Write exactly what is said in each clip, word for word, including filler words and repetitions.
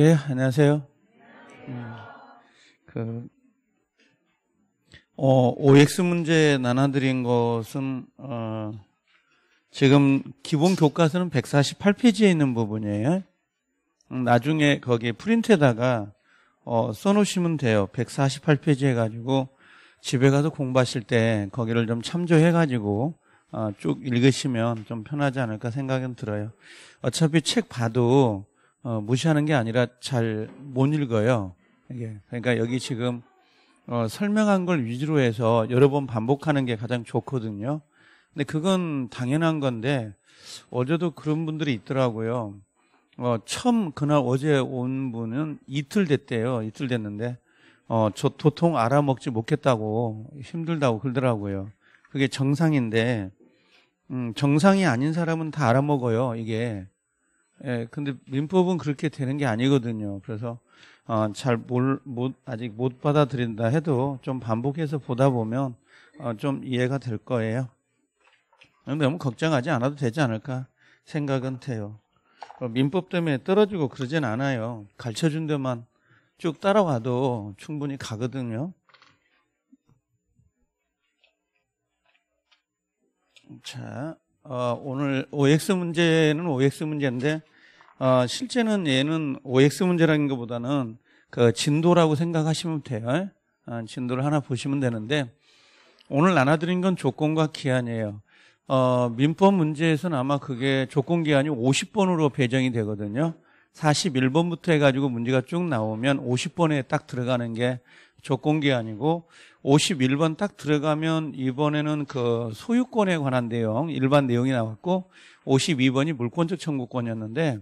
예, 안녕하세요. 음, 그, 어, 오엑스 문제 나눠드린 것은, 어, 지금 기본 교과서는 백사십팔 페이지에 있는 부분이에요. 음, 나중에 거기에 프린트에다가, 어, 써놓으시면 돼요. 백사십팔 페이지 해가지고, 집에 가서 공부하실 때 거기를 좀 참조해가지고, 어, 쭉 읽으시면 좀 편하지 않을까 생각은 들어요. 어차피 책 봐도, 어, 무시하는 게 아니라 잘 못 읽어요. 이게. 그러니까 여기 지금 어, 설명한 걸 위주로 해서 여러 번 반복하는 게 가장 좋거든요. 근데 그건 당연한 건데 어제도 그런 분들이 있더라고요. 어, 처음 그날 어제 온 분은 이틀 됐대요. 이틀 됐는데 어, 저 도통 알아먹지 못겠다고 힘들다고 그러더라고요. 그게 정상인데 음, 정상이 아닌 사람은 다 알아먹어요. 이게. 예, 근데 민법은 그렇게 되는 게 아니거든요. 그래서, 어, 잘 몰, 못, 아직 못 받아들인다 해도 좀 반복해서 보다 보면, 어, 좀 이해가 될 거예요. 너무 걱정하지 않아도 되지 않을까 생각은 돼요. 어, 민법 때문에 떨어지고 그러진 않아요. 가르쳐 준 데만 쭉 따라와도 충분히 가거든요. 자. 어, 오늘 오엑스 문제는 오엑스 문제인데 어, 실제는 얘는 오엑스 문제라는 것보다는 그 진도라고 생각하시면 돼요. 어, 진도를 하나 보시면 되는데 오늘 나눠드린 건 조건과 기한이에요. 어, 민법 문제에서는 아마 그게 조건 기한이 오십 번으로 배정이 되거든요. 사십일 번부터 해가지고 문제가 쭉 나오면 오십 번에 딱 들어가는 게 조건 기한이고 오십일 번 딱 들어가면 이번에는 그 소유권에 관한 내용 일반 내용이 나왔고 오십이 번이 물권적 청구권이었는데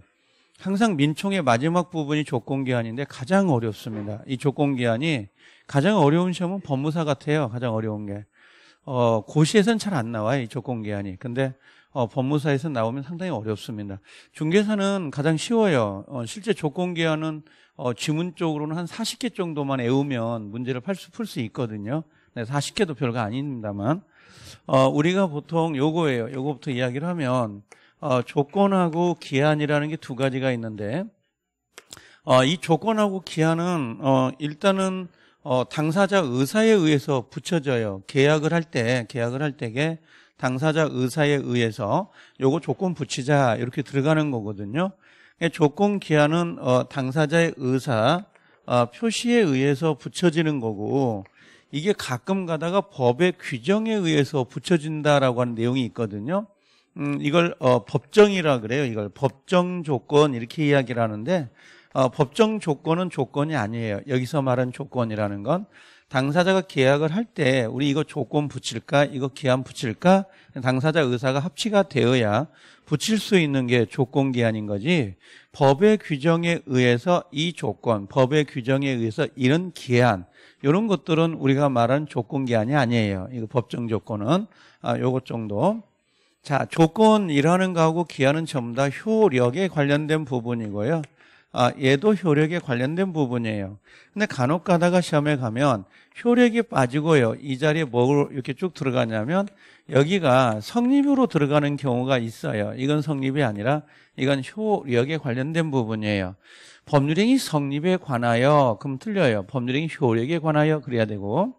항상 민총의 마지막 부분이 조건 기한인데 가장 어렵습니다. 이 조건 기한이 가장 어려운 시험은 법무사 같아요. 가장 어려운 게 어, 고시에서는 잘 안 나와요. 이 조건 기한이. 근데 어, 법무사에서 나오면 상당히 어렵습니다. 중개사는 가장 쉬워요. 어, 실제 조건 기한은 어, 지문 쪽으로는 한 사십 개 정도만 외우면 문제를 풀 수 있거든요. 네, 사십 개도 별거 아닙니다만 어, 우리가 보통 요거예요. 요거부터 이야기를 하면 어, 조건하고 기한이라는 게 두 가지가 있는데 어, 이 조건하고 기한은 어, 일단은 어, 당사자 의사에 의해서 붙여져요. 계약을 할 때 계약을 할 때게 당사자 의사에 의해서 요거 조건 붙이자 이렇게 들어가는 거거든요. 조건 기한은 어, 당사자의 의사 어, 표시에 의해서 붙여지는 거고 이게 가끔 가다가 법의 규정에 의해서 붙여진다라고 하는 내용이 있거든요. 음, 이걸 어, 법정이라 그래요. 이걸 법정 조건 이렇게 이야기를 하는데 어, 법정 조건은 조건이 아니에요. 여기서 말한 조건이라는 건 당사자가 계약을 할 때 우리 이거 조건 붙일까? 이거 기한 붙일까? 당사자 의사가 합치가 되어야 붙일 수 있는 게 조건 기한인 거지 법의 규정에 의해서 이 조건, 법의 규정에 의해서 이런 기한 이런 것들은 우리가 말한 조건 기한이 아니에요. 이거 법정 조건은 아, 요것 정도. 자, 조건이라는 거하고 기한은 전부 다 효력에 관련된 부분이고요. 아, 얘도 효력에 관련된 부분이에요. 근데 간혹 가다가 시험에 가면 효력이 빠지고요. 이 자리에 뭐 이렇게 쭉 들어가냐면 여기가 성립으로 들어가는 경우가 있어요. 이건 성립이 아니라 이건 효력에 관련된 부분이에요. 법률행위 성립에 관하여 그럼 틀려요. 법률행위 효력에 관하여 그래야 되고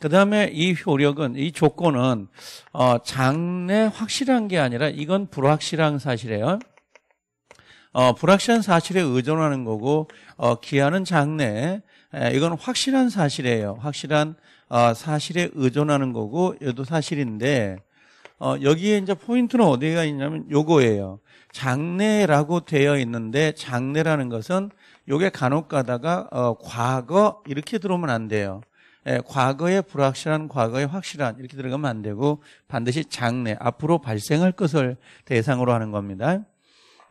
그다음에 이 효력은 이 조건은 어, 장래 확실한 게 아니라 이건 불확실한 사실이에요. 어, 불확실한 사실에 의존하는 거고 어, 기한은 장래 에, 이건 확실한 사실이에요. 확실한 어, 사실에 의존하는 거고 이것도 사실인데 어, 여기에 이제 포인트는 어디가 있냐면 요거예요. 장래라고 되어 있는데 장래라는 것은 요게 간혹 가다가 어, 과거 이렇게 들어오면 안 돼요. 예, 과거의 불확실한 과거의 확실한 이렇게 들어가면 안 되고 반드시 장래 앞으로 발생할 것을 대상으로 하는 겁니다.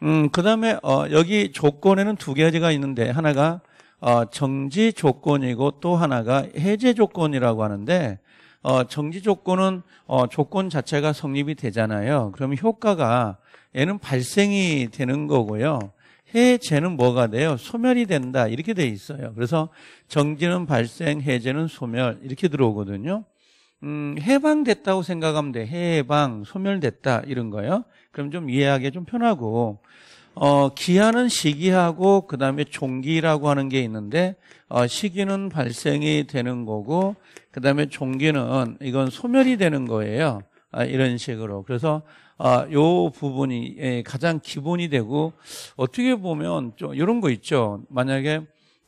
음, 그 다음에, 어, 여기 조건에는 두 가지가 있는데, 하나가, 어, 정지 조건이고 또 하나가 해제 조건이라고 하는데, 어, 정지 조건은, 어, 조건 자체가 성립이 되잖아요. 그러면 효과가, 얘는 발생이 되는 거고요. 해제는 뭐가 돼요? 소멸이 된다. 이렇게 돼 있어요. 그래서 정지는 발생, 해제는 소멸. 이렇게 들어오거든요. 음, 해방됐다고 생각하면 돼. 해방, 소멸됐다. 이런 거요. 그럼 좀 이해하기 좀 편하고 어, 기한은 시기하고 그 다음에 종기라고 하는 게 있는데 어, 시기는 발생이 되는 거고 그 다음에 종기는 이건 소멸이 되는 거예요. 아, 이런 식으로. 그래서 아, 요 부분이 예, 가장 기본이 되고 어떻게 보면 좀 이런 거 있죠. 만약에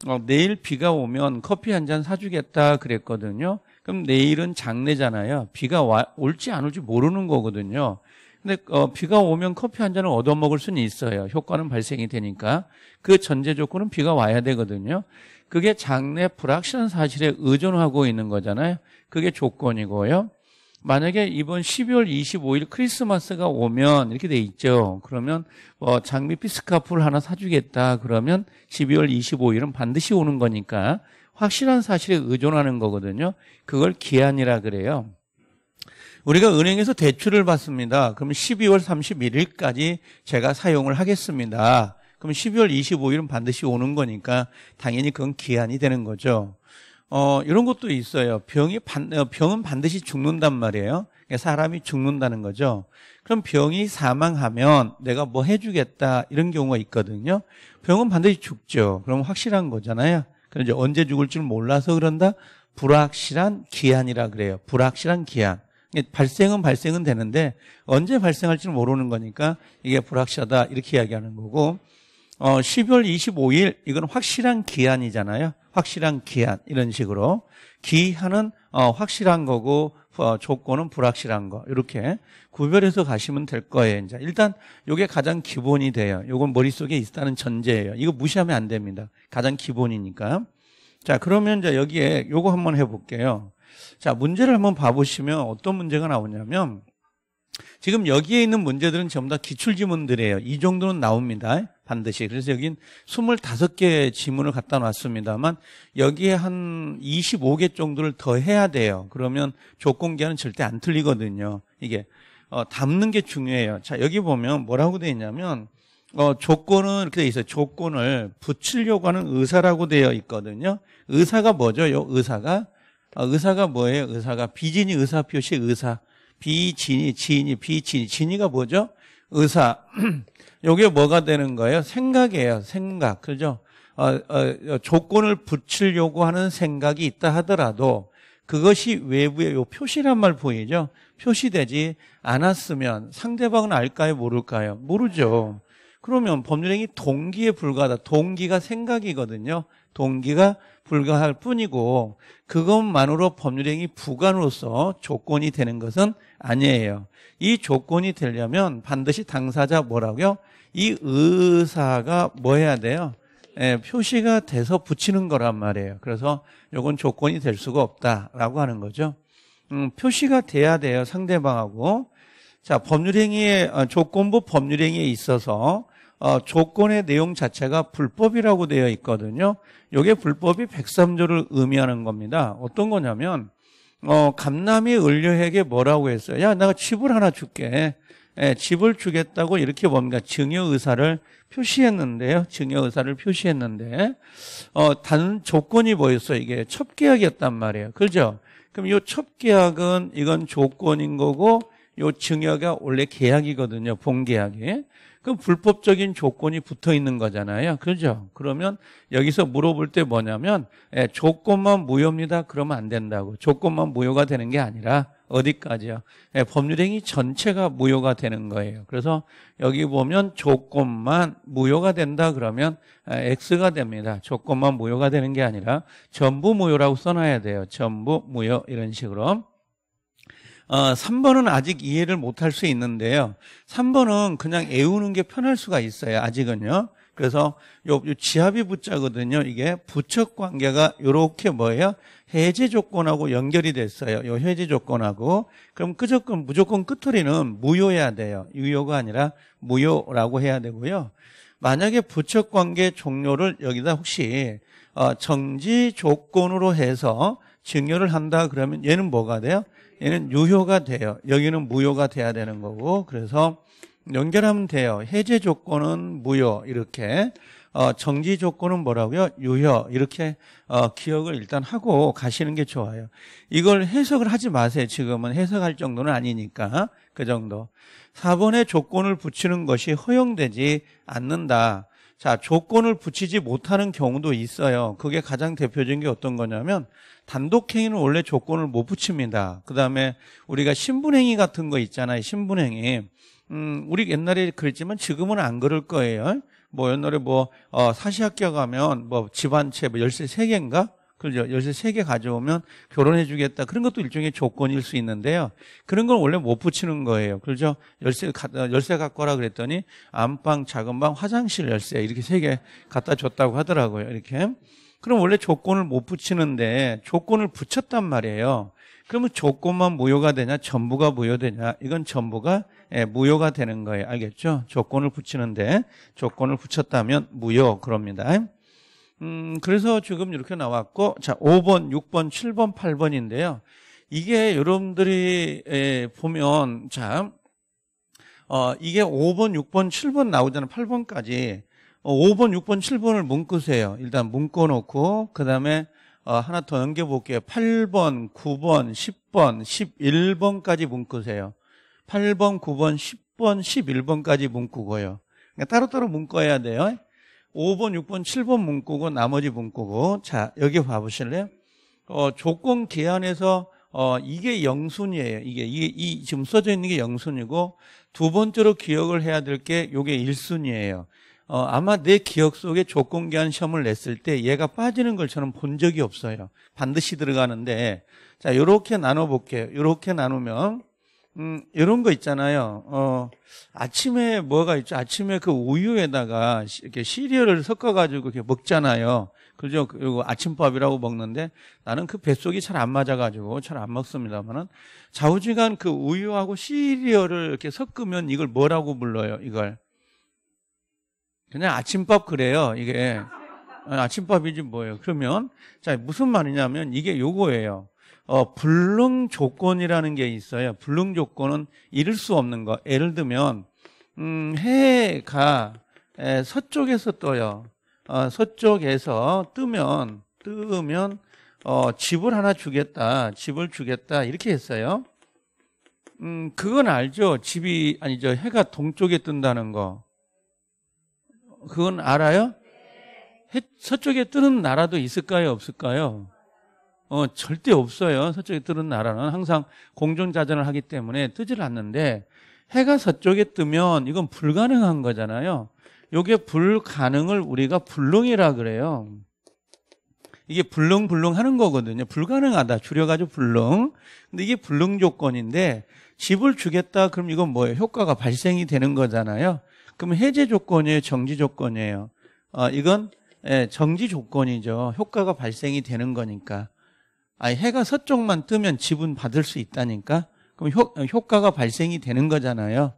어, 내일 비가 오면 커피 한 잔 사주겠다 그랬거든요. 그럼 내일은 장내잖아요. 비가 와, 올지 안 올지 모르는 거거든요. 근데 어, 비가 오면 커피 한 잔을 얻어먹을 수는 있어요. 효과는 발생이 되니까. 그 전제 조건은 비가 와야 되거든요. 그게 장래 불확실한 사실에 의존하고 있는 거잖아요. 그게 조건이고요. 만약에 이번 십이월 이십오일 크리스마스가 오면 이렇게 돼 있죠. 그러면 어, 장미빛 스카프를 하나 사주겠다. 그러면 십이월 이십오일은 반드시 오는 거니까 확실한 사실에 의존하는 거거든요. 그걸 기한이라 그래요. 우리가 은행에서 대출을 받습니다. 그럼 십이월 삼십일일까지 제가 사용을 하겠습니다. 그럼 십이월 이십오일은 반드시 오는 거니까 당연히 그건 기한이 되는 거죠. 어, 이런 것도 있어요. 병이 반, 병은 반드시 죽는단 말이에요. 사람이 죽는다는 거죠. 그럼 병이 사망하면 내가 뭐 해주겠다 이런 경우가 있거든요. 병은 반드시 죽죠. 그럼 확실한 거잖아요. 그런데 언제 죽을 줄 몰라서 그런다? 불확실한 기한이라 그래요. 불확실한 기한. 발생은 발생은 되는데 언제 발생할지 모르는 거니까 이게 불확실하다 이렇게 이야기하는 거고 어, 십이월 이십오일 이건 확실한 기한이잖아요. 확실한 기한 이런 식으로 기한은 어, 확실한 거고 어, 조건은 불확실한 거 이렇게 구별해서 가시면 될 거예요. 이제 일단 이게 가장 기본이 돼요. 이건 머릿속에 있다는 전제예요. 이거 무시하면 안 됩니다. 가장 기본이니까. 자 그러면 이제 여기에 요거 한번 해볼게요. 자 문제를 한번 봐보시면 어떤 문제가 나오냐면 지금 여기에 있는 문제들은 전부 다 기출지문들이에요. 이 정도는 나옵니다. 반드시. 그래서 여긴 스물다섯 개의 지문을 갖다 놨습니다만 여기에 한 스물다섯 개 정도를 더 해야 돼요. 그러면 조건기한은 절대 안 틀리거든요. 이게 어, 담는 게 중요해요. 자 여기 보면 뭐라고 돼 있냐면 어, 조건은 이렇게 돼 있어요. 조건을 붙이려고 하는 의사라고 되어 있거든요. 의사가 뭐죠? 요 의사가 어, 의사가 뭐예요? 의사가 비진이 의사 표시 의사 비진이 진이 비진이 진이가 뭐죠? 의사. 요게 뭐가 되는 거예요? 생각이에요. 생각. 그죠? 어, 어, 조건을 붙이려고 하는 생각이 있다 하더라도 그것이 외부의 요 표시란 말 보이죠? 표시되지 않았으면 상대방은 알까요? 모를까요? 모르죠. 그러면 법률행위 동기에 불과하다. 동기가 생각이거든요. 동기가 불과할 뿐이고 그것만으로 법률행위 부관으로서 조건이 되는 것은 아니에요. 이 조건이 되려면 반드시 당사자 뭐라고요? 이 의사가 뭐 해야 돼요? 예, 표시가 돼서 붙이는 거란 말이에요. 그래서 이건 조건이 될 수가 없다라고 하는 거죠. 음, 표시가 돼야 돼요. 상대방하고. 자, 법률행위의 조건부 법률행위에 있어서 어, 조건의 내용 자체가 불법이라고 되어 있거든요. 이게 불법이 백삼조를 의미하는 겁니다. 어떤 거냐면 어, 감남이 을료에게 뭐라고 했어요? 야, 내가 집을 하나 줄게. 예, 집을 주겠다고 이렇게 뭡니까? 증여 의사를 표시했는데요. 증여 의사를 표시했는데 어, 단 조건이 뭐였어요? 이게 첩계약이었단 말이에요. 그죠? 그럼 이 첩계약은 이건 조건인 거고 요 증여가 원래 계약이거든요. 본계약이. 그럼 불법적인 조건이 붙어 있는 거잖아요. 그죠? 그러면 여기서 물어볼 때 뭐냐면 예, 조건만 무효입니다. 그러면 안 된다고. 조건만 무효가 되는 게 아니라 어디까지요? 예, 법률행위 전체가 무효가 되는 거예요. 그래서 여기 보면 조건만 무효가 된다 그러면 예, X가 됩니다. 조건만 무효가 되는 게 아니라 전부 무효라고 써놔야 돼요. 전부 무효 이런 식으로. 어, 삼 번은 아직 이해를 못할 수 있는데요. 삼 번은 그냥 외우는 게 편할 수가 있어요. 아직은요. 그래서 요, 요 지합이 붙자거든요. 이게 부척 관계가 요렇게 뭐예요? 해제 조건하고 연결이 됐어요. 요 해제 조건하고. 그럼 무조건, 무조건 끝허리는 무효해야 돼요. 유효가 아니라 무효라고 해야 되고요. 만약에 부척 관계 종료를 여기다 혹시 어, 정지 조건으로 해서 증여를 한다 그러면 얘는 뭐가 돼요? 얘는 유효가 돼요. 여기는 무효가 돼야 되는 거고 그래서 연결하면 돼요. 해제 조건은 무효 이렇게 어, 정지 조건은 뭐라고요? 유효. 이렇게 어, 기억을 일단 하고 가시는 게 좋아요. 이걸 해석을 하지 마세요. 지금은 해석할 정도는 아니니까. 그 정도. 사 번에 조건을 붙이는 것이 허용되지 않는다. 자, 조건을 붙이지 못하는 경우도 있어요. 그게 가장 대표적인 게 어떤 거냐면 단독행위는 원래 조건을 못 붙입니다. 그 다음에 우리가 신분행위 같은 거 있잖아요. 신분행위. 음, 우리 옛날에 그랬지만 지금은 안 그럴 거예요. 뭐 옛날에 뭐 어, 사시학교 가면 뭐 집안채 뭐 열쇠 세 개인가? 그죠? 열쇠 세 개 가져오면 결혼해 주겠다. 그런 것도 일종의 조건일 수 있는데요. 그런 건 원래 못 붙이는 거예요. 그죠? 열쇠, 열쇠 갖고 와라 그랬더니 안방, 작은 방, 화장실 열쇠 이렇게 세 개 갖다 줬다고 하더라고요. 이렇게. 그럼 원래 조건을 못 붙이는데 조건을 붙였단 말이에요. 그러면 조건만 무효가 되냐? 전부가 무효되냐? 이건 전부가 예, 무효가 되는 거예요. 알겠죠? 조건을 붙이는데 조건을 붙였다면 무효. 그럽니다. 음, 그래서 지금 이렇게 나왔고, 자, 오 번, 육 번, 칠 번, 팔 번인데요. 이게 여러분들이, 에, 보면, 자, 어, 이게 오 번, 육 번, 칠 번 나오잖아요. 팔 번까지. 어, 오 번, 육 번, 칠 번을 묶으세요. 일단 묶어놓고, 그 다음에, 어, 하나 더 넘겨볼게요. 팔 번, 구 번, 십 번, 십일 번까지 묶으세요. 팔 번, 구 번, 십 번, 십일 번까지 묶고요. 그러니까 따로따로 묶어야 돼요. 오 번, 육 번, 칠 번 문구고 나머지 문구고. 자, 여기 봐 보실래요? 어, 조건 기한에서 어, 이게 영순이에요. 이게 이게 이 지금 써져 있는 게 영순이고 두 번째로 기억을 해야 될 게 요게 일순이에요. 어, 아마 내 기억 속에 조건 기한 시험을 냈을 때 얘가 빠지는 걸 저는 본 적이 없어요. 반드시 들어가는데. 자, 요렇게 나눠 볼게요. 요렇게 나누면 음, 이런 거 있잖아요. 어, 아침에 뭐가 있죠? 아침에 그 우유에다가 이렇게 시리얼을 섞어가지고 이렇게 먹잖아요. 그죠? 그리고 아침밥이라고 먹는데 나는 그 뱃속이 잘 안 맞아가지고 잘 안 먹습니다만은 좌우지간 그 우유하고 시리얼을 이렇게 섞으면 이걸 뭐라고 불러요? 이걸. 그냥 아침밥 그래요. 이게. 아침밥이지 뭐예요. 그러면, 자, 무슨 말이냐면 이게 요거예요. 어, 불능 조건이라는 게 있어요. 불능 조건은 이룰 수 없는 거. 예를 들면, 음, 해가 에, 서쪽에서 떠요. 어, 서쪽에서 뜨면, 뜨면, 어, 집을 하나 주겠다. 집을 주겠다. 이렇게 했어요. 음, 그건 알죠. 집이, 아니죠. 해가 동쪽에 뜬다는 거. 그건 알아요? 해, 서쪽에 뜨는 나라도 있을까요? 없을까요? 어, 절대 없어요. 서쪽에 뜨는 나라는 항상 공전자전을 하기 때문에 뜨질 않는데 해가 서쪽에 뜨면 이건 불가능한 거잖아요. 요게 불가능을 우리가 불능이라 그래요. 이게 불능불능 하는 거거든요. 불가능하다. 줄여가지고 불능. 근데 이게 불능 조건인데 집을 주겠다. 그럼 이건 뭐예요? 효과가 발생이 되는 거잖아요. 그럼 해제 조건이에요? 정지 조건이에요? 어, 이건 예, 정지 조건이죠. 효과가 발생이 되는 거니까. 아니, 해가 서쪽만 뜨면 집은 받을 수 있다니까. 그럼 효, 효과가 발생이 되는 거잖아요.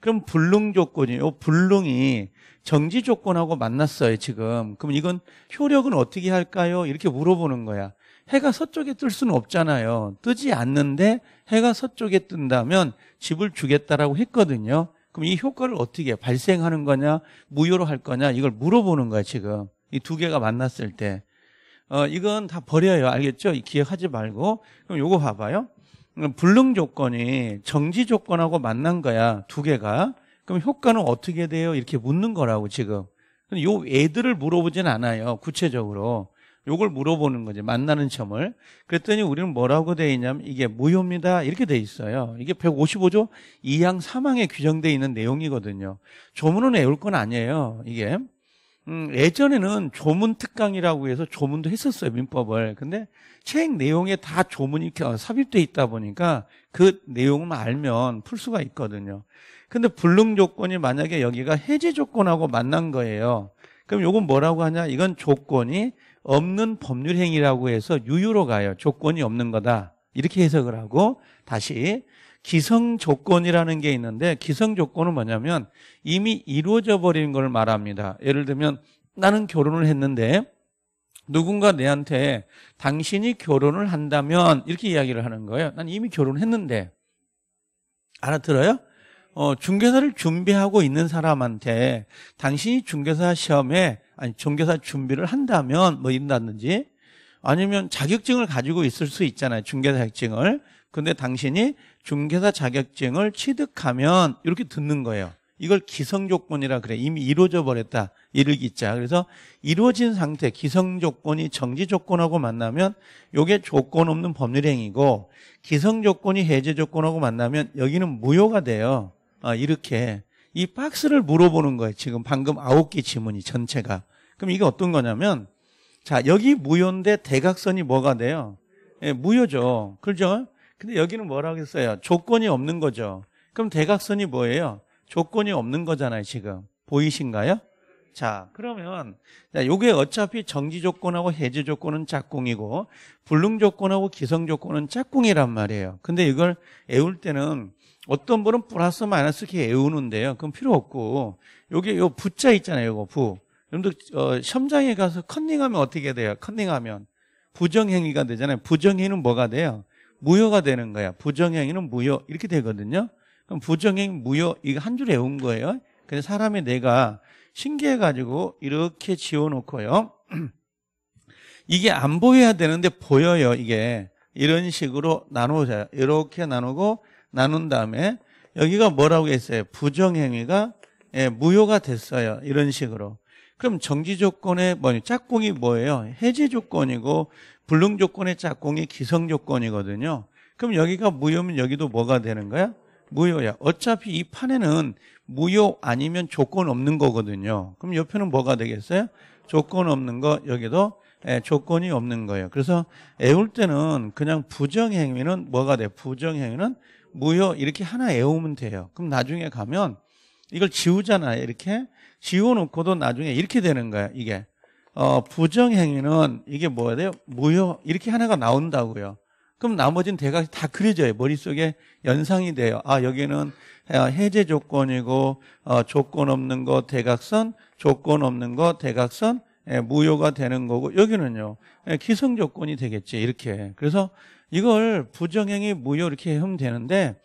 그럼 불능 조건이요. 불능이 정지 조건하고 만났어요, 지금. 그럼 이건 효력은 어떻게 할까요? 이렇게 물어보는 거야. 해가 서쪽에 뜰 수는 없잖아요. 뜨지 않는데 해가 서쪽에 뜬다면 집을 주겠다라고 했거든요. 그럼 이 효과를 어떻게 해? 발생하는 거냐? 무효로 할 거냐? 이걸 물어보는 거야, 지금. 이 두 개가 만났을 때. 어, 이건 다 버려요. 알겠죠? 기억하지 말고. 그럼 요거 봐봐요. 불능 조건이 정지 조건하고 만난 거야. 두 개가. 그럼 효과는 어떻게 돼요? 이렇게 묻는 거라고, 지금. 요 애들을 물어보진 않아요. 구체적으로. 요걸 물어보는 거지. 만나는 점을. 그랬더니 우리는 뭐라고 돼 있냐면 이게 무효입니다. 이렇게 돼 있어요. 이게 백오십오 조 이 항 삼 항에 규정돼 있는 내용이거든요. 조문은 외울 건 아니에요. 이게. 음, 예전에는 조문 특강이라고 해서 조문도 했었어요, 민법을. 근데 책 내용에 다 조문이 삽입돼 있다 보니까 그 내용만 알면 풀 수가 있거든요. 근데 불능 조건이 만약에 여기가 해제 조건하고 만난 거예요. 그럼 요건 뭐라고 하냐? 이건 조건이 없는 법률 행위라고 해서 유효로 가요. 조건이 없는 거다. 이렇게 해석을 하고 다시 기성 조건이라는 게 있는데 기성 조건은 뭐냐면 이미 이루어져 버린 걸 말합니다. 예를 들면 나는 결혼을 했는데 누군가 내한테 당신이 결혼을 한다면 이렇게 이야기를 하는 거예요. 난 이미 결혼했는데. 알아들어요? 어, 중개사를 준비하고 있는 사람한테 당신이 중개사 시험에 아니 중개사 준비를 한다면 뭐 이런다든지 아니면 자격증을 가지고 있을 수 있잖아요. 중개사 자격증을. 근데 당신이 중개사 자격증을 취득하면 이렇게 듣는 거예요. 이걸 기성조건이라 그래. 이미 이루어져 버렸다. 이르기자. 그래서 이루어진 상태 기성조건이 정지조건하고 만나면 이게 조건 없는 법률행위고 기성조건이 해제조건하고 만나면 여기는 무효가 돼요. 아, 이렇게 이 박스를 물어보는 거예요. 지금 방금 아홉 개 지문이 전체가. 그럼 이게 어떤 거냐면 자 여기 무효인데 대각선이 뭐가 돼요? 예, 무효죠. 그렇죠? 근데 여기는 뭐라고 했어요? 조건이 없는 거죠. 그럼 대각선이 뭐예요? 조건이 없는 거잖아요, 지금. 보이신가요? 자, 그러면, 자, 요게 어차피 정지 조건하고 해제 조건은 짝꿍이고, 불능 조건하고 기성 조건은 짝꿍이란 말이에요. 근데 이걸 외울 때는 어떤 분은 플러스 마이너스 이렇게 외우는데요. 그건 필요 없고, 요게 요 부자 있잖아요, 요거 부. 여러분들, 어, 시험장에 가서 컨닝하면 어떻게 돼요? 컨닝하면. 부정행위가 되잖아요. 부정행위는 뭐가 돼요? 무효가 되는 거야. 부정행위는 무효. 이렇게 되거든요. 그럼 부정행위 무효 이거 한 줄 외운 거예요. 그래서 사람의 뇌가 신기해가지고 이렇게 지워놓고요. 이게 안 보여야 되는데 보여요. 이게 이런 식으로 나누어요. 이렇게 나누고 나눈 다음에 여기가 뭐라고 했어요? 부정행위가 예, 무효가 됐어요. 이런 식으로. 그럼 정지조건의 뭐냐? 짝꿍이 뭐예요? 해제조건이고 불능조건의 짝꿍이 기성조건이거든요. 그럼 여기가 무효면 여기도 뭐가 되는 거야? 무효야. 어차피 이 판에는 무효 아니면 조건 없는 거거든요. 그럼 옆에는 뭐가 되겠어요? 조건 없는 거, 여기도 예, 조건이 없는 거예요. 그래서 외울 때는 그냥 부정행위는 뭐가 돼요? 부정행위는 무효 이렇게 하나 외우면 돼요. 그럼 나중에 가면 이걸 지우잖아요. 이렇게 지워놓고도 나중에 이렇게 되는 거예요. 이게 어, 부정행위는 이게 뭐가 돼요? 무효 이렇게 하나가 나온다고요. 그럼 나머지는 대각이 다 그려져요. 머릿속에 연상이 돼요. 아, 여기는 해제 조건이고, 어, 조건 없는 거 대각선, 조건 없는 거 대각선, 예, 무효가 되는 거고, 여기는요, 예, 기성 조건이 되겠지. 이렇게. 그래서 이걸 부정행위 무효 이렇게 하면 되는데,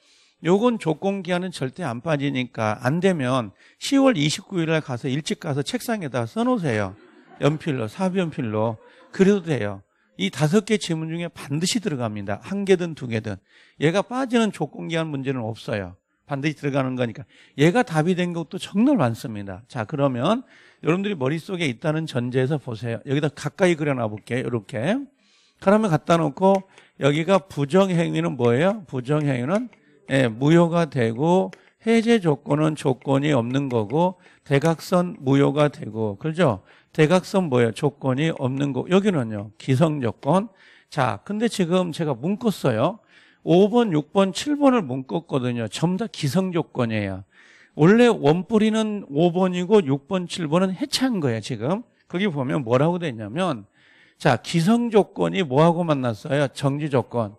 요건 조건 기한은 절대 안 빠지니까, 안 되면 시월 이십구일에 가서 일찍 가서 책상에다 써놓으세요. 연필로, 사비연필로. 그래도 돼요. 이 다섯 개 지문 중에 반드시 들어갑니다. 한 개든 두 개든. 얘가 빠지는 조건기한 문제는 없어요. 반드시 들어가는 거니까. 얘가 답이 된 것도 정말 많습니다. 자, 그러면 여러분들이 머릿속에 있다는 전제에서 보세요. 여기다 가까이 그려놔 볼게요. 이렇게. 그러면 갖다 놓고 여기가 부정행위는 뭐예요? 부정행위는 예, 무효가 되고 해제 조건은 조건이 없는 거고 대각선 무효가 되고 그렇죠? 대각선 뭐예요? 조건이 없는 거. 여기는요. 기성조건. 자, 근데 지금 제가 묶었어요. 오번, 육번, 칠번을 묶었거든요. 전부 다 기성조건이에요. 원래 원뿌리는 오번이고 육번, 칠번은 해체한 거예요, 지금. 거기 보면 뭐라고 돼 있냐면 자, 기성조건이 뭐하고 만났어요? 정지조건.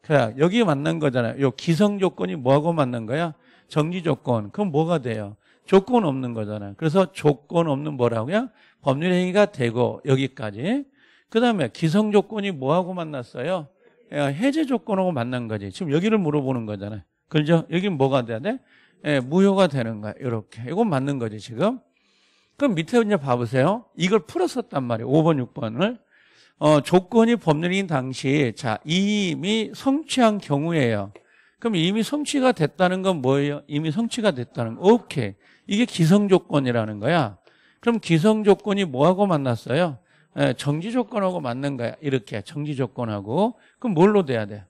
그래, 여기 만난 거잖아요. 요 기성조건이 뭐하고 만난 거야? 정지조건. 그럼 뭐가 돼요? 조건 없는 거잖아요. 그래서 조건 없는 뭐라고요? 법률행위가 되고 여기까지. 그 다음에 기성조건이 뭐하고 만났어요? 해제조건하고 만난 거지. 지금 여기를 물어보는 거잖아요. 그렇죠? 여긴 뭐가 돼야 돼? 예, 무효가 되는 거야. 이렇게. 이건 맞는 거지 지금. 그럼 밑에 이제 봐보세요. 이걸 풀었었단 말이에요. 오번, 육번을. 어, 조건이 법률인 당시 자 이미 성취한 경우에요. 그럼 이미 성취가 됐다는 건 뭐예요? 이미 성취가 됐다는 거. 오케이. 이게 기성조건이라는 거야. 그럼 기성조건이 뭐하고 만났어요? 예, 정지조건하고 맞는 거야. 이렇게 정지조건하고. 그럼 뭘로 돼야 돼?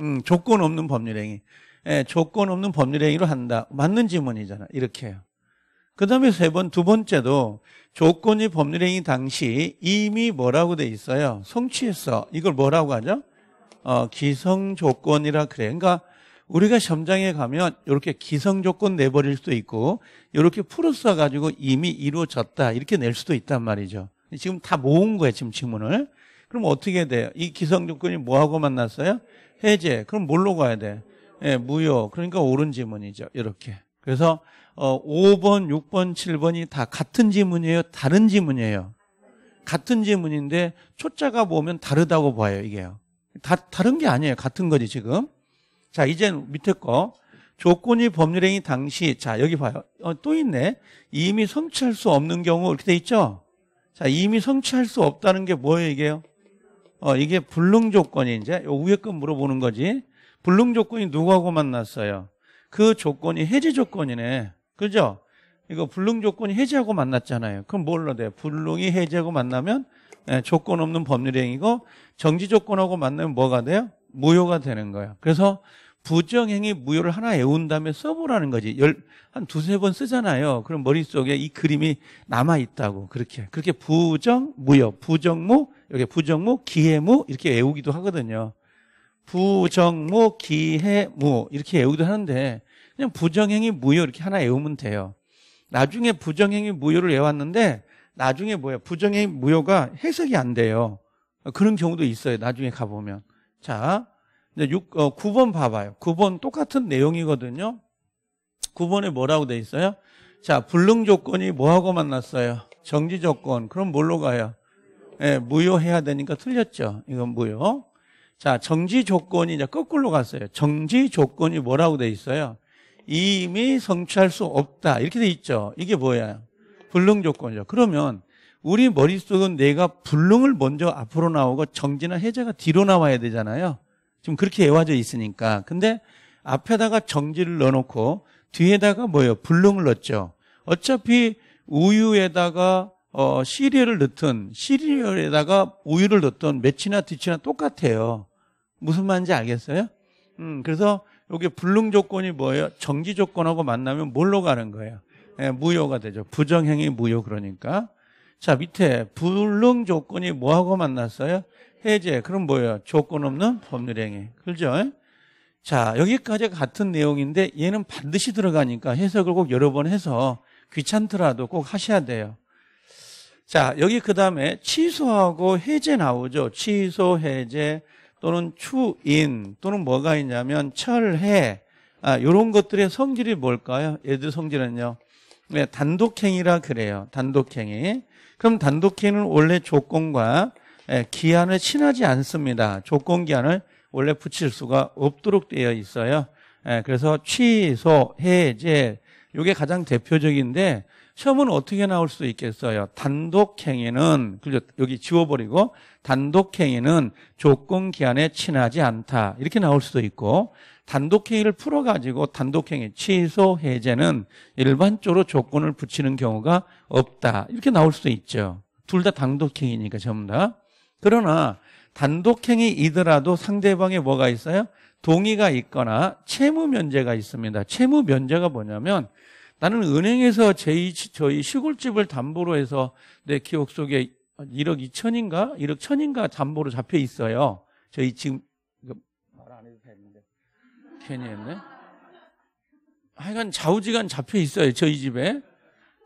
음, 조건 없는 법률행위. 예, 조건 없는 법률행위로 한다. 맞는 지문이잖아. 이렇게요. 그 다음에 세 번, 두 번째도 조건이 법률행위 당시 이미 뭐라고 돼 있어요? 성취했어. 이걸 뭐라고 하죠? 어, 기성조건이라 그래. 그러니까 우리가 시험장에 가면 이렇게 기성조건 내버릴 수도 있고 이렇게 풀어써 가지고 이미 이루어졌다 이렇게 낼 수도 있단 말이죠. 지금 다 모은 거예요. 지금 지문을. 그럼 어떻게 돼요? 이 기성조건이 뭐하고 만났어요? 해제. 그럼 뭘로 가야 돼? 예, 무효. 그러니까 옳은 지문이죠. 이렇게. 그래서 어, 오번, 육번, 칠번이 다 같은 지문이에요? 다른 지문이에요? 같은 지문인데 초짜가 보면 다르다고 봐요. 이게요. 다 다른 게 아니에요. 같은 거지 지금. 자, 이제 밑에 거 조건이 법률행위 당시, 자 여기 봐요. 어, 또 있네. 이미 성취할 수 없는 경우 이렇게 돼 있죠. 자 이미 성취할 수 없다는 게 뭐예요 이게요? 어 이게 불능 조건이 이제 요 위에 건 물어보는 거지. 불능 조건이 누구하고 만났어요? 그 조건이 해제 조건이네. 그죠? 이거 불능 조건이 해제하고 만났잖아요. 그럼 뭘로 돼요? 불능이 해제하고 만나면 예, 조건 없는 법률행위고 정지 조건하고 만나면 뭐가 돼요? 무효가 되는 거예요. 그래서 부정행위 무효를 하나 외운 다음에 써보라는 거지. 열, 한 두세 번 쓰잖아요. 그럼 머릿속에 이 그림이 남아있다고. 그렇게. 그렇게 부정, 무효, 부정무, 여기 부정무, 기해무, 이렇게 외우기도 하거든요. 부정무, 기해무, 이렇게 외우기도 하는데, 그냥 부정행위 무효 이렇게 하나 외우면 돼요. 나중에 부정행위 무효를 외웠는데, 나중에 뭐야? 부정행위 무효가 해석이 안 돼요. 그런 경우도 있어요. 나중에 가보면. 자. 육, 어, 구 번 봐봐요. 구 번 똑같은 내용이거든요. 구 번에 뭐라고 돼 있어요? 자, 불능 조건이 뭐하고 만났어요? 정지 조건. 그럼 뭘로 가요? 예, 무효해야 되니까 틀렸죠. 이건 무효. 자, 정지 조건이 이제 거꾸로 갔어요. 정지 조건이 뭐라고 돼 있어요? 이미 성취할 수 없다. 이렇게 돼 있죠. 이게 뭐야? 불능 조건이죠. 그러면 우리 머릿속은 내가 불능을 먼저 앞으로 나오고 정지나 해제가 뒤로 나와야 되잖아요. 지금 그렇게 애와져 있으니까. 근데 앞에다가 정지를 넣어놓고 뒤에다가 뭐예요? 불능을 넣었죠. 어차피 우유에다가 어, 시리얼을 넣든 시리얼에다가 우유를 넣든 매치나 뒤치나 똑같아요. 무슨 말인지 알겠어요? 음, 그래서 여기 불능 조건이 뭐예요? 정지 조건하고 만나면 뭘로 가는 거예요? 예, 무효가 되죠. 부정행위 무효 그러니까. 자 밑에 불능 조건이 뭐하고 만났어요? 해제. 그럼 뭐예요? 조건 없는 법률행위. 그렇죠? 자, 여기까지 같은 내용인데 얘는 반드시 들어가니까 해석을 꼭 여러 번 해서 귀찮더라도 꼭 하셔야 돼요. 자, 여기 그 다음에 취소하고 해제 나오죠. 취소, 해제 또는 추인 또는 뭐가 있냐면 철해. 아, 이런 것들의 성질이 뭘까요? 얘들 성질은요. 네, 단독행위라 그래요. 단독행위. 그럼 단독행위는 원래 조건과 예, 기한을 친하지 않습니다. 조건 기한을 원래 붙일 수가 없도록 되어 있어요. 예, 그래서 취소, 해제 이게 가장 대표적인데 시험은 어떻게 나올 수 있겠어요? 단독행위는 여기 지워버리고 단독행위는 조건 기한에 친하지 않다 이렇게 나올 수도 있고 단독행위를 풀어가지고 단독행위 취소, 해제는 일반적으로 조건을 붙이는 경우가 없다 이렇게 나올 수도 있죠. 둘 다 단독행위니까 전부 다. 그러나 단독행위이더라도 상대방에 뭐가 있어요? 동의가 있거나 채무면제가 있습니다. 채무면제가 뭐냐면 나는 은행에서 제, 저희 시골집을 담보로 해서 내 기억 속에 일억 이천인가? 일억 천인가 담보로 잡혀 있어요. 저희 지금 말 안 해도 되는데 괜히 했네. 하여간 좌우지간 잡혀 있어요. 저희 집에.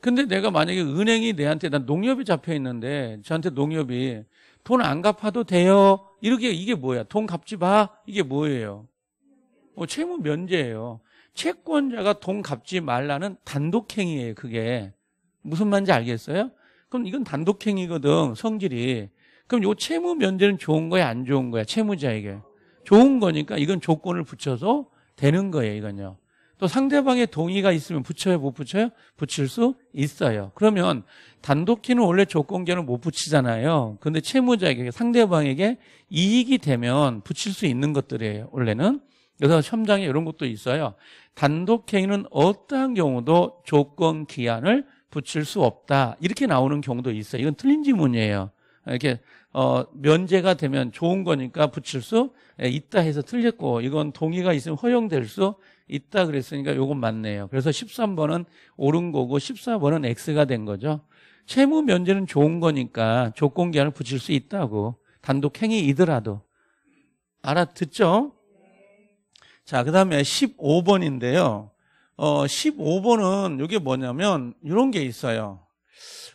근데 내가 만약에 은행이 내한테 난 농협이 잡혀 있는데 저한테 농협이 돈 안 갚아도 돼요. 이렇게 이게 뭐야? 돈 갚지 마. 이게 뭐예요? 어, 채무 면제예요. 채권자가 돈 갚지 말라는 단독행위예요. 그게 무슨 말인지 알겠어요? 그럼 이건 단독행위거든. 성질이. 그럼 요 채무 면제는 좋은 거야? 안 좋은 거야? 채무자에게. 좋은 거니까 이건 조건을 붙여서 되는 거예요. 이건요. 또 상대방의 동의가 있으면 붙여요? 못 붙여요? 붙일 수 있어요. 그러면 단독행위는 원래 조건기한을 못 붙이잖아요. 그런데 채무자에게 상대방에게 이익이 되면 붙일 수 있는 것들이에요. 원래는. 그래서 시험장에 이런 것도 있어요. 단독행위는 어떠한 경우도 조건기한을 붙일 수 없다. 이렇게 나오는 경우도 있어요. 이건 틀린 지문이에요. 이렇게 어, 면제가 되면 좋은 거니까 붙일 수 있다 해서 틀렸고 이건 동의가 있으면 허용될 수 있다 그랬으니까 이건 맞네요. 그래서 십삼 번은 옳은 거고 십사 번은 X가 된 거죠. 채무 면제는 좋은 거니까 조건기한을 붙일 수 있다고. 단독행위이더라도. 알아듣죠? 자, 그 다음에 십오 번인데요. 어, 십오 번은 이게 뭐냐면 이런 게 있어요.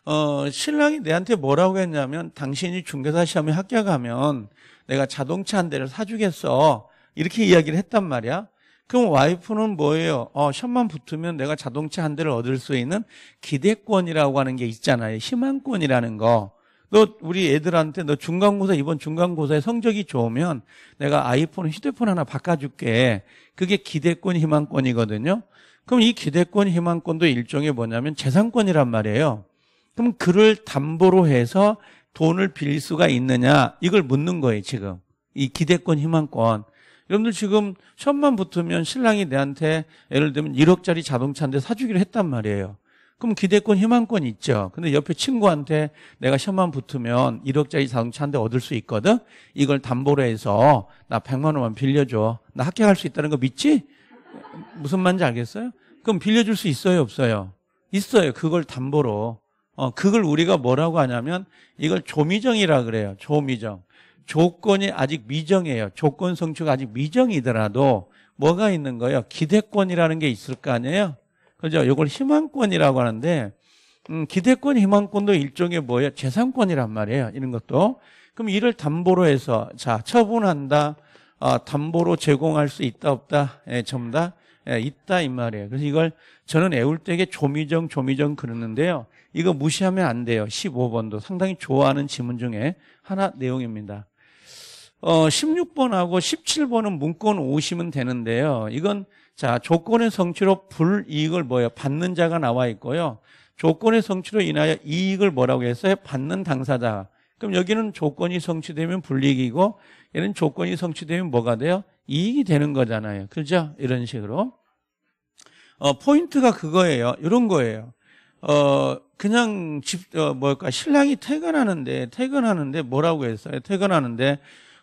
어, 신랑이 내한테 뭐라고 했냐면 당신이 중개사 시험에 합격하면 내가 자동차 한 대를 사주겠어. 이렇게 이야기를 했단 말이야. 그럼 와이프는 뭐예요? 어, 시험만 붙으면 내가 자동차 한 대를 얻을 수 있는 기대권이라고 하는 게 있잖아요. 희망권이라는 거. 너 우리 애들한테 너 중간고사 이번 중간고사에 성적이 좋으면 내가 아이폰, 휴대폰 하나 바꿔줄게. 그게 기대권, 희망권이거든요. 그럼 이 기대권, 희망권도 일종의 뭐냐면 재산권이란 말이에요. 그럼 그를 담보로 해서 돈을 빌릴 수가 있느냐 이걸 묻는 거예요 지금. 이 기대권, 희망권. 여러분들 지금 시험만 붙으면 신랑이 내한테 예를 들면 일억짜리 자동차인데 사주기로 했단 말이에요. 그럼 기대권, 희망권 있죠. 근데 옆에 친구한테 내가 시험만 붙으면 일억짜리 자동차 한 대 얻을 수 있거든. 이걸 담보로 해서 나 백만 원만 빌려줘. 나 합격할 수 있다는 거 믿지? 무슨 말인지 알겠어요? 그럼 빌려줄 수 있어요, 없어요? 있어요. 그걸 담보로. 어, 그걸 우리가 뭐라고 하냐면 이걸 조미정이라 그래요. 조미정. 조건이 아직 미정이에요. 조건 성취가 아직 미정이더라도 뭐가 있는 거예요? 기대권이라는 게 있을 거 아니에요? 그죠? 이걸 희망권이라고 하는데, 음, 기대권, 희망권도 일종의 뭐예요? 재산권이란 말이에요. 이런 것도. 그럼 이를 담보로 해서, 자, 처분한다. 아, 담보로 제공할 수 있다, 없다. 예, 전부 다. 예, 있다, 이 말이에요. 그래서 이걸 저는 애울 때게 조미정, 조미정 그러는데요. 이거 무시하면 안 돼요. 십오 번도 상당히 좋아하는 지문 중에 하나 내용입니다. 어, 십육 번하고 십칠 번은 문건 오시면 되는데요. 이건 자, 조건의 성취로 불이익을 뭐예요? 받는 자가 나와 있고요. 조건의 성취로 인하여 이익을 뭐라고 했어요? 받는 당사자. 그럼 여기는 조건이 성취되면 불이익이고 얘는 조건이 성취되면 뭐가 돼요? 이익이 되는 거잖아요. 그죠? 이런 식으로. 어, 포인트가 그거예요. 이런 거예요. 어, 그냥 집, 어, 뭘까? 신랑이 퇴근하는데, 퇴근하는데 뭐라고 했어요? 퇴근하는데.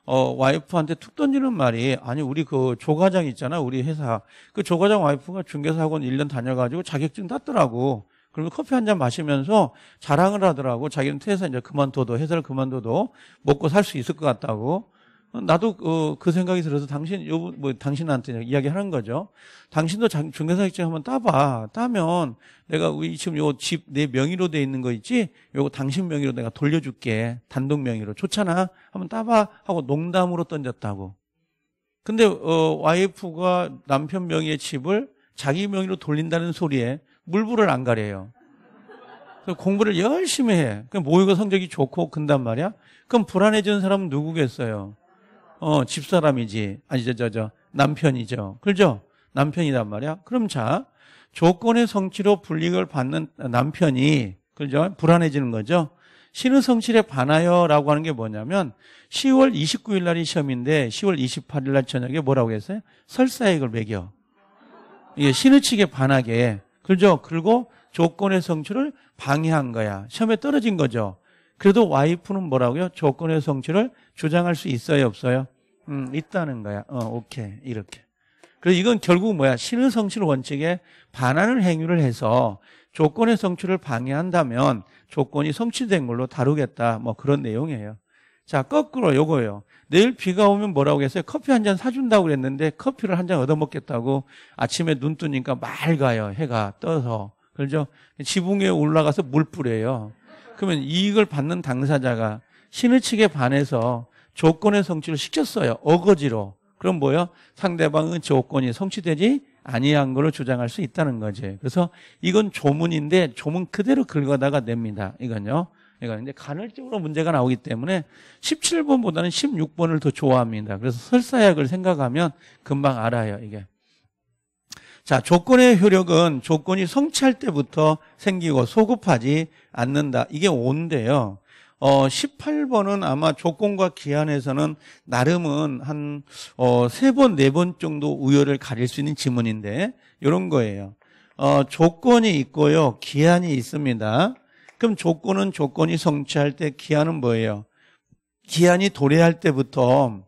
어, 와이프한테 툭 던지는 말이, 아니, 우리 그 조과장 있잖아, 우리 회사. 그 조과장 와이프가 중개사학원 일 년 다녀가지고 자격증 땄더라고. 그러면 커피 한잔 마시면서 자랑을 하더라고. 자기는 퇴사 이제 그만둬도, 회사를 그만둬도 먹고 살 수 있을 것 같다고. 나도 어, 그 생각이 들어서 당신, 요, 뭐, 당신한테 이야기 하는 거죠. 당신도 중개사 자격증 한번 따봐. 따면 내가 우리 지금 요 집 내 명의로 돼 있는 거 있지? 요거 당신 명의로 내가 돌려줄게. 단독 명의로. 좋잖아. 한번 따봐. 하고 농담으로 던졌다고. 근데, 어, 와이프가 남편 명의의 집을 자기 명의로 돌린다는 소리에 물불을 안 가려요. 공부를 열심히 해. 모의고 성적이 좋고 근단 말이야. 그럼 불안해지는 사람은 누구겠어요? 어, 집사람이지. 아니, 저, 저, 저, 남편이죠. 그죠? 남편이란 말이야. 그럼 자, 조건의 성취로 불이익을 받는 남편이, 그죠? 불안해지는 거죠. 신의 성취에 반하여 라고 하는 게 뭐냐면, 시월 이십구일 날이 시험인데, 시월 이십팔일 날 저녁에 뭐라고 했어요? 설사액을 매겨. 이게 신의 측에 반하게. 그죠? 그리고 조건의 성취를 방해한 거야. 시험에 떨어진 거죠. 그래도 와이프는 뭐라고요? 조건의 성취를 주장할 수 있어요, 없어요? 음, 있다는 거야. 어, 오케이. 이렇게. 그래서 이건 결국 뭐야? 신의 성취 원칙에 반하는 행위를 해서 조건의 성취를 방해한다면 조건이 성취된 걸로 다루겠다. 뭐 그런 내용이에요. 자, 거꾸로 요거예요. 내일 비가 오면 뭐라고 했어요? 커피 한 잔 사준다고 그랬는데 커피를 한 잔 얻어먹겠다고 아침에 눈 뜨니까 맑아요. 해가 떠서. 그렇죠? 지붕 위에 올라가서 물 뿌려요. 그러면 이익을 받는 당사자가 신의 측에 반해서 조건의 성취를 시켰어요. 어거지로. 그럼 뭐예요? 상대방은 조건이 성취되지 아니한 걸로 주장할 수 있다는 거지. 그래서 이건 조문인데 조문 그대로 긁어다가 냅니다. 이건요. 이건 이제 간헐적으로 문제가 나오기 때문에 십칠 번보다는 십육 번을 더 좋아합니다. 그래서 설사약을 생각하면 금방 알아요. 이게. 자, 조건의 효력은 조건이 성취할 때부터 생기고 소급하지 않는다. 이게 오인데요. 어, 십팔 번은 아마 조건과 기한에서는 나름은 한, 어, 세 번, 네 번 정도 우열을 가릴 수 있는 지문인데, 요런 거예요. 어, 조건이 있고요. 기한이 있습니다. 그럼 조건은 조건이 성취할 때, 기한은 뭐예요? 기한이 도래할 때부터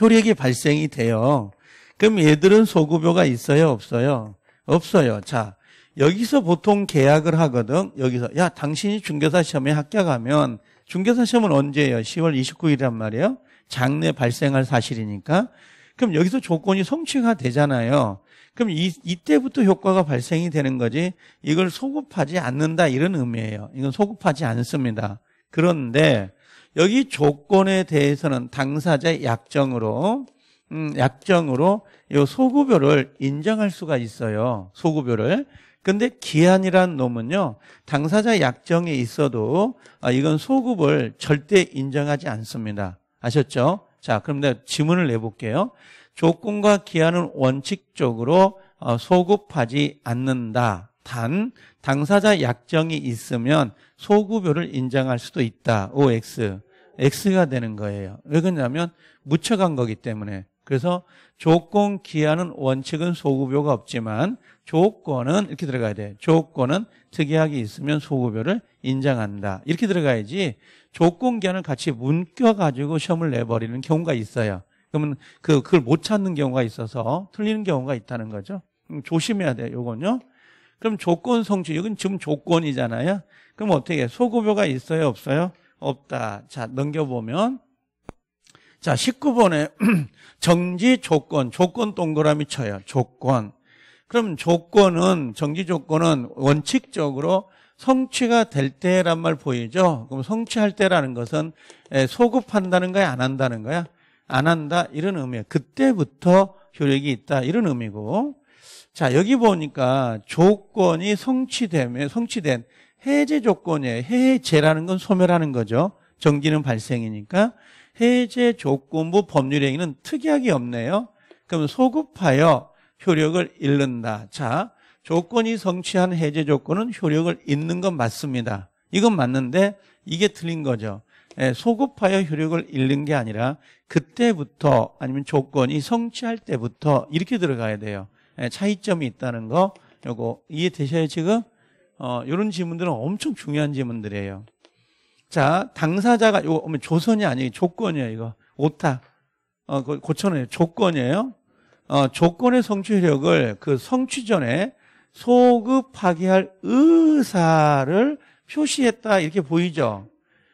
효력이 발생이 돼요. 그럼 얘들은 소급효가 있어요? 없어요? 없어요. 자, 여기서 보통 계약을 하거든. 여기서 야, 당신이 중개사 시험에 합격하면 중개사 시험은 언제예요? 시월 이십구일이란 말이에요. 장래 발생할 사실이니까. 그럼 여기서 조건이 성취가 되잖아요. 그럼 이, 이때부터 효과가 발생이 되는 거지 이걸 소급하지 않는다 이런 의미예요. 이건 소급하지 않습니다. 그런데 여기 조건에 대해서는 당사자의 약정으로 음, 약정으로 요 소급효를 인정할 수가 있어요. 소급효를. 근데 기한이란 놈은요, 당사자 약정에 있어도 이건 소급을 절대 인정하지 않습니다. 아셨죠? 자, 그럼 내가 지문을 내볼게요. 조건과 기한은 원칙적으로 소급하지 않는다. 단, 당사자 약정이 있으면 소급요를 인정할 수도 있다. 오엑스. X가 되는 거예요. 왜 그러냐면 묻혀간 거기 때문에. 그래서 조건, 기한은, 원칙은 소급요가 없지만 조건은 이렇게 들어가야 돼. 조건은 특이하게 있으면 소급요를 인정한다. 이렇게 들어가야지 조건, 기한을 같이 묶여가지고 시험을 내버리는 경우가 있어요. 그러면 그, 그걸 못 찾는 경우가 있어서 틀리는 경우가 있다는 거죠. 조심해야 돼요. 요건요. 그럼 조건 성취, 이건 지금 조건이잖아요. 그럼 어떻게 해요? 소급요가 있어요? 없어요? 없다. 자, 넘겨보면. 자, 십구 번에 정지 조건, 조건 동그라미 쳐요. 조건. 그럼 조건은, 정지 조건은 원칙적으로 성취가 될 때란 말 보이죠? 그럼 성취할 때라는 것은 소급한다는 거야, 안 한다는 거야? 안 한다, 이런 의미예요. 그때부터 효력이 있다, 이런 의미고. 자, 여기 보니까 조건이 성취되면, 성취된 해제 조건이에요. 해제라는 건 소멸하는 거죠. 정지는 발생이니까. 해제 조건부 법률행위는 특이하게 없네요. 그럼 소급하여 효력을 잃는다. 자, 조건이 성취한 해제 조건은 효력을 잃는 건 맞습니다. 이건 맞는데 이게 틀린 거죠. 소급하여 효력을 잃는 게 아니라 그때부터, 아니면 조건이 성취할 때부터, 이렇게 들어가야 돼요. 차이점이 있다는 거, 요거 이해되셔요 지금? 어, 요런 지문들은 엄청 중요한 지문들이에요. 자, 당사자가, 요거 조선이 아니에요. 조건이에요, 이거. 오타. 어, 고쳐내요. 조건이에요. 어, 조건의 성취력을 그 성취 전에 소급하게 할 의사를 표시했다. 이렇게 보이죠?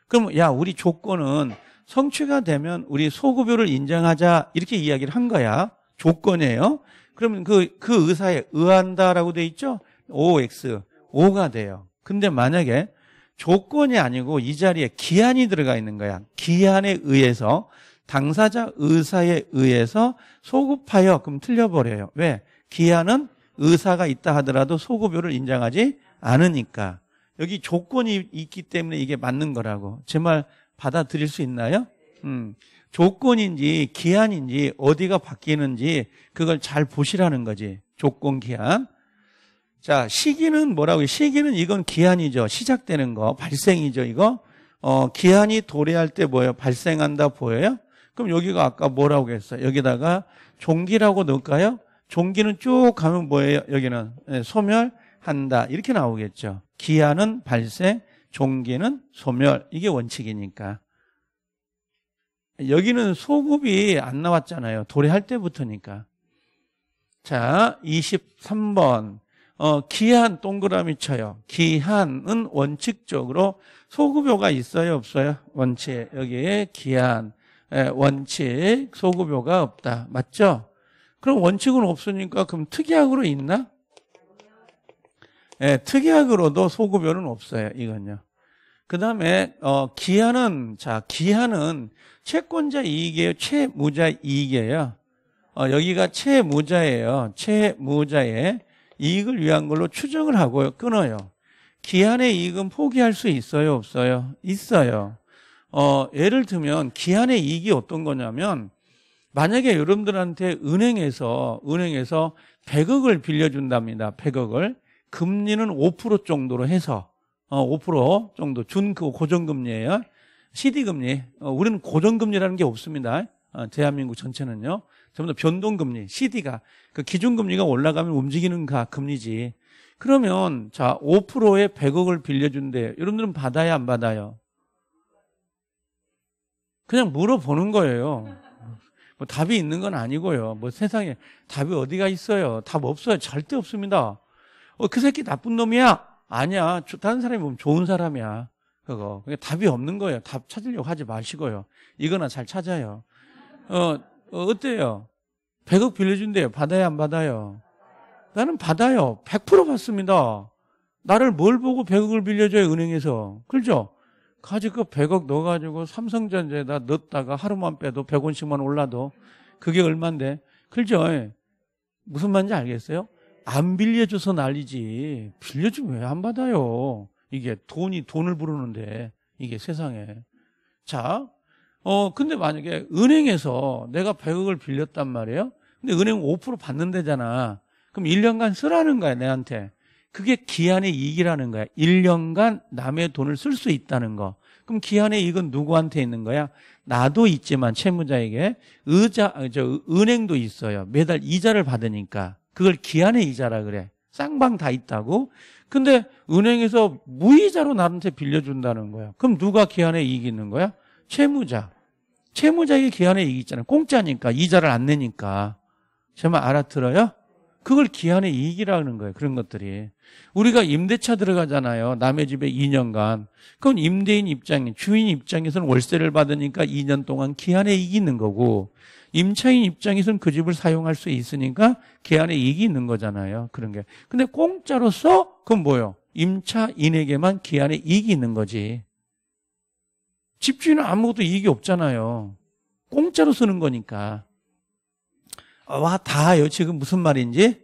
그럼, 야, 우리 조건은 성취가 되면 우리 소급요를 인정하자. 이렇게 이야기를 한 거야. 조건이에요. 그러면 그, 그 의사에 의한다라고 돼 있죠? 오엑스. 오가 돼요. 근데 만약에 조건이 아니고 이 자리에 기한이 들어가 있는 거야. 기한에 의해서, 당사자 의사에 의해서 소급하여, 그럼 틀려버려요. 왜? 기한은 의사가 있다 하더라도 소급요를 인정하지 않으니까. 여기 조건이 있기 때문에 이게 맞는 거라고. 제 말 받아들일 수 있나요? 음. 조건인지 기한인지 어디가 바뀌는지 그걸 잘 보시라는 거지. 조건, 기한. 자, 시기는 뭐라고요? 시기는 이건 기한이죠. 시작되는 거, 발생이죠, 이거. 어, 기한이 도래할 때 뭐예요? 발생한다 보여요? 그럼 여기가 아까 뭐라고 했어요? 여기다가 종기라고 넣을까요? 종기는 쭉 가면 뭐예요? 여기는 네, 소멸한다. 이렇게 나오겠죠. 기한은 발생, 종기는 소멸. 이게 원칙이니까. 여기는 소급이 안 나왔잖아요. 도래할 때부터니까. 자, 이십삼 번. 어, 기한 동그라미 쳐요. 기한은 원칙적으로 소급요가 있어요, 없어요? 원칙. 여기에 기한, 에, 원칙, 소급요가 없다. 맞죠? 그럼 원칙은 없으니까 그럼 특약으로 있나? 예, 특약으로도 소급요는 없어요, 이건요. 그 다음에, 어, 기한은, 자, 기한은 채권자 이익이에요, 채무자 이익이에요? 어, 여기가 채무자예요. 채무자의 이익을 위한 걸로 추정을 하고요, 끊어요. 기한의 이익은 포기할 수 있어요, 없어요? 있어요. 어, 예를 들면 기한의 이익이 어떤 거냐면, 만약에 여러분들한테 은행에서 은행에서 백억을 빌려준답니다. 백억을 금리는 오 퍼센트 정도로 해서, 어, 오 퍼센트 정도 준 그 고정금리예요. 씨디 금리. 어, 우리는 고정금리라는 게 없습니다. 어, 대한민국 전체는요. 전부 다 변동금리, 씨디가, 그 기준금리가 올라가면 움직이는 가, 금리지. 그러면, 자, 오 퍼센트에 백억을 빌려준대요. 여러분들은 받아야 안 받아요? 그냥 물어보는 거예요. 뭐 답이 있는 건 아니고요. 뭐 세상에 답이 어디가 있어요? 답 없어요. 절대 없습니다. 어, 그 새끼 나쁜 놈이야? 아니야. 다른 사람이 보면 좋은 사람이야. 그거. 그러니까 답이 없는 거예요. 답 찾으려고 하지 마시고요. 이거나 잘 찾아요. 어, 어, 어때요? 백억 빌려준대요. 받아야 안 받아요? 나는 받아요. 백 퍼센트 받습니다. 나를 뭘 보고 백억을 빌려줘요, 은행에서. 그렇죠? 가지고 백억 넣어가지고 삼성전자에다 넣었다가 하루만 빼도 백 원씩만 올라도 그게 얼만데. 그렇죠? 무슨 말인지 알겠어요? 안 빌려줘서 난리지. 빌려주면 왜 안 받아요? 이게 돈이 돈을 부르는데, 이게 세상에. 자, 어, 근데 만약에 은행에서 내가 백억을 빌렸단 말이에요. 근데 은행 오 퍼센트 받는데잖아. 그럼 일 년간 쓰라는 거야, 내한테. 그게 기한의 이익이라는 거야. 일 년간 남의 돈을 쓸 수 있다는 거. 그럼 기한의 이익은 누구한테 있는 거야? 나도 있지만 채무자에게 의자, 저, 은행도 있어요. 매달 이자를 받으니까. 그걸 기한의 이자라 그래. 쌍방 다 있다고. 근데 은행에서 무이자로 나한테 빌려준다는 거야. 그럼 누가 기한의 이익이 있는 거야? 채무자. 채무자에게 기한의 이익이 있잖아요. 공짜니까. 이자를 안 내니까. 제 말 알아들어요? 그걸 기한의 이익이라는 거예요. 그런 것들이. 우리가 임대차 들어가잖아요. 남의 집에 이 년간. 그건 임대인 입장에, 주인 입장에서는 월세를 받으니까 이 년 동안 기한의 이익이 있는 거고, 임차인 입장에서는 그 집을 사용할 수 있으니까 기한의 이익이 있는 거잖아요. 그런 게. 근데 공짜로서 그건 뭐예요? 임차인에게만 기한의 이익이 있는 거지. 집주인은 아무것도 이익이 없잖아요. 공짜로 쓰는 거니까. 와, 다요. 지금 무슨 말인지?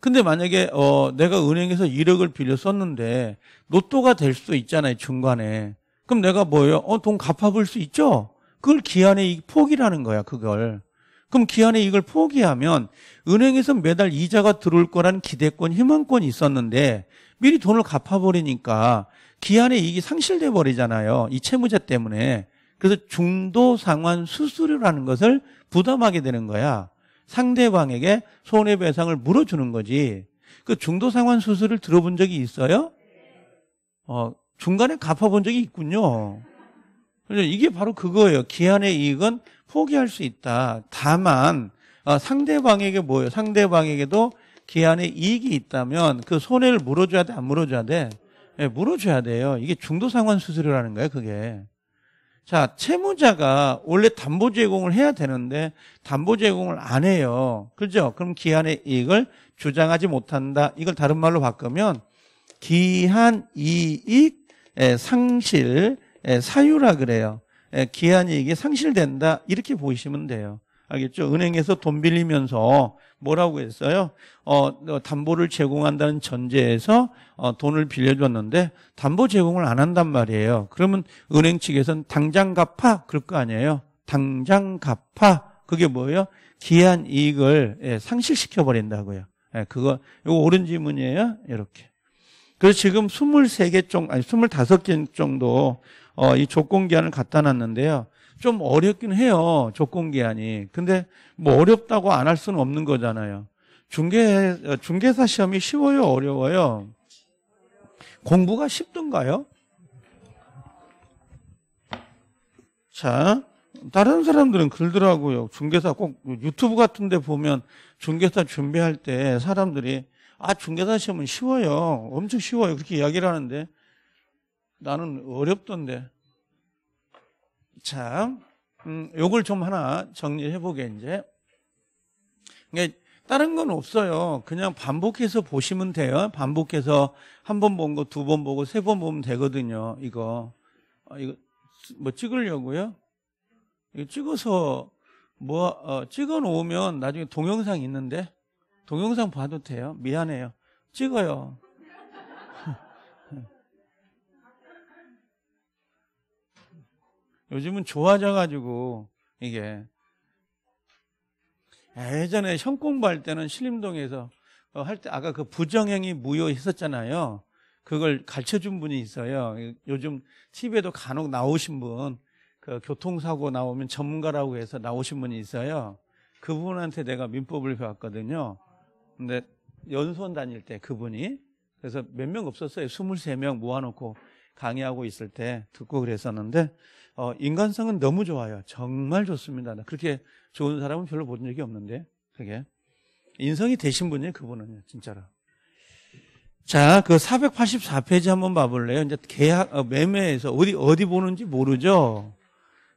근데 만약에 어 내가 은행에서 일억을 빌려 썼는데 로또가 될 수 있잖아요, 중간에. 그럼 내가 뭐예요? 어, 돈 갚아볼 수 있죠? 그걸 기한의 이익 포기라는 거야, 그걸. 그럼 기한의 이익을 포기하면 은행에서 매달 이자가 들어올 거란 기대권, 희망권이 있었는데 미리 돈을 갚아버리니까 기한의 이익이 상실돼 버리잖아요, 이 채무자 때문에. 그래서 중도 상환 수수료라는 것을 부담하게 되는 거야. 상대방에게 손해배상을 물어주는 거지. 그 중도상환 수수료를 들어본 적이 있어요? 어, 중간에 갚아본 적이 있군요. 이게 바로 그거예요. 기한의 이익은 포기할 수 있다. 다만 어, 상대방에게 뭐예요? 상대방에게도 기한의 이익이 있다면 그 손해를 물어줘야 돼? 안 물어줘야 돼? 네, 물어줘야 돼요. 이게 중도상환 수수료라는 거예요, 그게. 자, 채무자가 원래 담보 제공을 해야 되는데 담보 제공을 안 해요. 그렇죠? 그럼 기한의 이익을 주장하지 못한다. 이걸 다른 말로 바꾸면 기한 이익 상실 사유라 그래요. 기한 이익이 상실된다. 이렇게 보시면 돼요. 알겠죠? 은행에서 돈 빌리면서 뭐라고 했어요? 어, 담보를 제공한다는 전제에서 어, 돈을 빌려줬는데 담보 제공을 안 한단 말이에요. 그러면 은행 측에서는 당장 갚아? 그럴 거 아니에요. 당장 갚아. 그게 뭐예요? 기한 이익을 예, 상실시켜 버린다고요. 예, 그거 이거 옳은 지문이에요. 이렇게. 그래서 지금 스물세 개 정도, 아니 스물다섯 개 정도 어, 이 조건 기한을 갖다 놨는데요. 좀 어렵긴 해요, 조건기한이. 근데 뭐 어렵다고 안 할 수는 없는 거잖아요. 중개, 중개사 시험이 쉬워요, 어려워요? 공부가 쉽던가요? 자, 다른 사람들은 그러더라고요. 중개사 꼭 유튜브 같은 데 보면 중개사 준비할 때 사람들이 아, 중개사 시험은 쉬워요. 엄청 쉬워요. 그렇게 이야기를 하는데 나는 어렵던데. 자, 음, 요걸 좀 하나 정리해보게, 이제. 그러니까 다른 건 없어요. 그냥 반복해서 보시면 돼요. 반복해서 한 번 본 거, 두 번 보고, 세 번 보면 되거든요, 이거. 아, 이거, 뭐 찍으려고요? 이거 찍어서, 뭐, 어, 찍어 놓으면 나중에 동영상 있는데, 동영상 봐도 돼요? 미안해요. 찍어요. 요즘은 좋아져가지고 이게 예전에 형 공부할 때는 신림동에서 할 때 아까 그 부정행위 무효 했었잖아요. 그걸 가르쳐준 분이 있어요. 요즘 티비에도 간혹 나오신 분, 그 교통사고 나오면 전문가라고 해서 나오신 분이 있어요. 그분한테 내가 민법을 배웠거든요. 근데 연수원 다닐 때 그분이 그래서 몇 명 없었어요. 스물세 명 모아놓고 강의하고 있을 때 듣고 그랬었는데 어, 인간성은 너무 좋아요. 정말 좋습니다. 그렇게 좋은 사람은 별로 본 적이 없는데 그게 인성이 되신 분이에요, 그분은 진짜로. 자, 그 사백팔십사 페이지 한번 봐볼래요? 이제 계약 어, 매매에서 어디 어디 보는지 모르죠.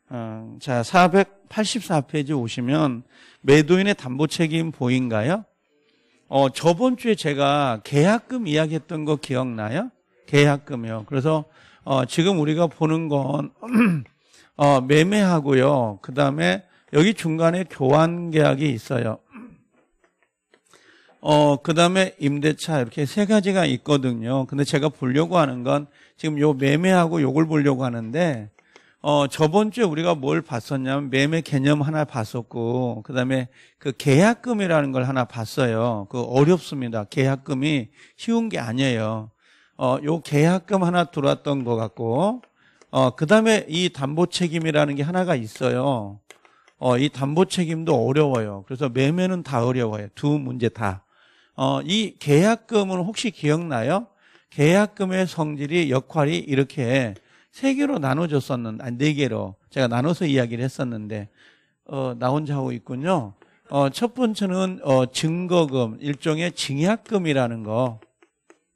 어, 자, 사백팔십사 페이지 오시면 매도인의 담보 책임 보인가요? 어, 저번 주에 제가 계약금 이야기했던 거 기억나요? 계약금이요. 그래서 어, 지금 우리가 보는 건 어, 매매하고요. 그 다음에 여기 중간에 교환 계약이 있어요. 어, 그 다음에 임대차 이렇게 세 가지가 있거든요. 근데 제가 보려고 하는 건 지금 요 매매하고 요걸 보려고 하는데, 어, 저번 주에 우리가 뭘 봤었냐면 매매 개념 하나 봤었고, 그 다음에 그 계약금이라는 걸 하나 봤어요. 그 어렵습니다. 계약금이 쉬운 게 아니에요. 어, 요 계약금 하나 들어왔던 것 같고, 어, 그 다음에 이 담보 책임이라는 게 하나가 있어요. 어, 이 담보 책임도 어려워요. 그래서 매매는 다 어려워요. 두 문제 다. 어, 이 계약금은 혹시 기억나요? 계약금의 성질이, 역할이 이렇게 세 개로 나눠졌었는데, 아니, 네 개로. 제가 나눠서 이야기를 했었는데, 어, 나 혼자 하고 있군요. 어, 첫 번째는, 어, 증거금, 일종의 증약금이라는 거.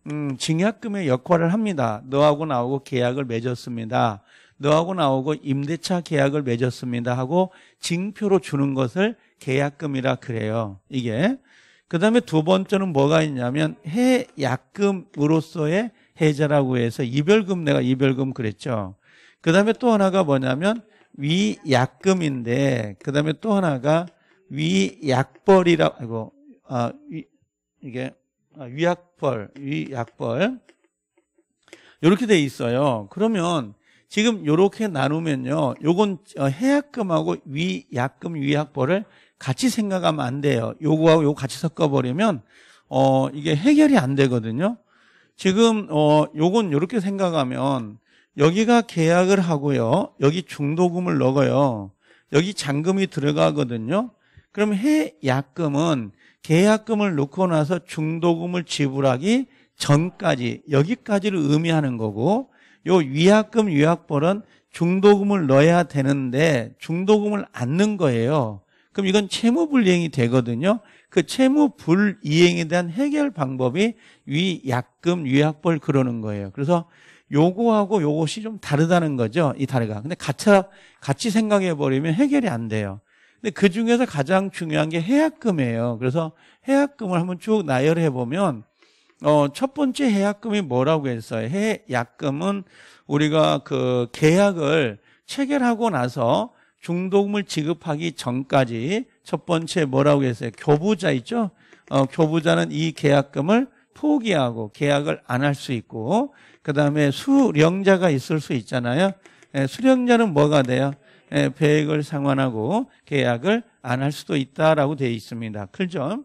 음, 증약금의 역할을 합니다. 너하고 나하고 계약을 맺었습니다. 너하고 나하고 임대차 계약을 맺었습니다 하고 증표로 주는 것을 계약금이라 그래요. 이게. 그 다음에 두 번째는 뭐가 있냐면 해약금으로서의 해자라고 해서 이별금, 내가 이별금 그랬죠. 그 다음에 또 하나가 뭐냐면 위약금인데, 그 다음에 또 하나가 위약벌이라고, 아이고, 아, 위, 이게, 아, 위약벌, 위약벌. 이렇게 돼 있어요. 그러면 지금 요렇게 나누면요, 요건 해약금하고 위약금, 위약벌을 같이 생각하면 안 돼요. 요거하고 요거 같이 섞어버리면 어 이게 해결이 안 되거든요. 지금 어 요건 요렇게 생각하면 여기가 계약을 하고요, 여기 중도금을 넣어요, 여기 잔금이 들어가거든요. 그럼 해약금은 계약금을 넣고 나서 중도금을 지불하기 전까지, 여기까지를 의미하는 거고, 요 위약금, 위약벌은 중도금을 넣어야 되는데 중도금을 안 넣은 거예요. 그럼 이건 채무불이행이 되거든요. 그 채무불이행에 대한 해결 방법이 위약금, 위약벌 그러는 거예요. 그래서 요거하고 요것이 좀 다르다는 거죠. 이 다르가. 근데 같이, 같이 생각해버리면 해결이 안 돼요. 근데 그 중에서 가장 중요한 게 해약금이에요. 그래서 해약금을 한번 쭉 나열해보면, 어, 첫 번째 해약금이 뭐라고 했어요? 해약금은 우리가 그 계약을 체결하고 나서 중도금을 지급하기 전까지 첫 번째 뭐라고 했어요? 교부자 있죠? 어, 교부자는 이 계약금을 포기하고 계약을 안 할 수 있고, 그 다음에 수령자가 있을 수 있잖아요. 예, 수령자는 뭐가 돼요? 예, 배액을 상환하고 계약을 안 할 수도 있다라고 되어 있습니다. 그죠?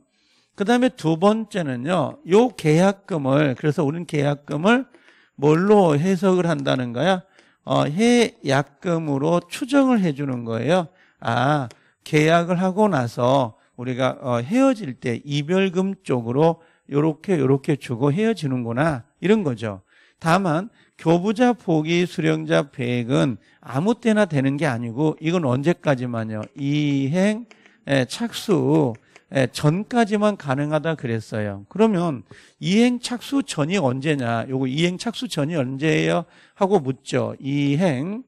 그 다음에 두 번째는요, 요 계약금을, 그래서 우리는 계약금을 뭘로 해석을 한다는 거야? 어, 해약금으로 추정을 해주는 거예요. 아, 계약을 하고 나서 우리가 어, 헤어질 때 이별금 쪽으로 요렇게 요렇게 주고 헤어지는구나, 이런 거죠. 다만 교부자 포기, 수령자 배액은 아무 때나 되는 게 아니고, 이건 언제까지만요? 이행, 에, 착수, 예, 전까지만 가능하다 그랬어요. 그러면 이행 착수 전이 언제냐? 요거 이행 착수 전이 언제예요? 하고 묻죠. 이행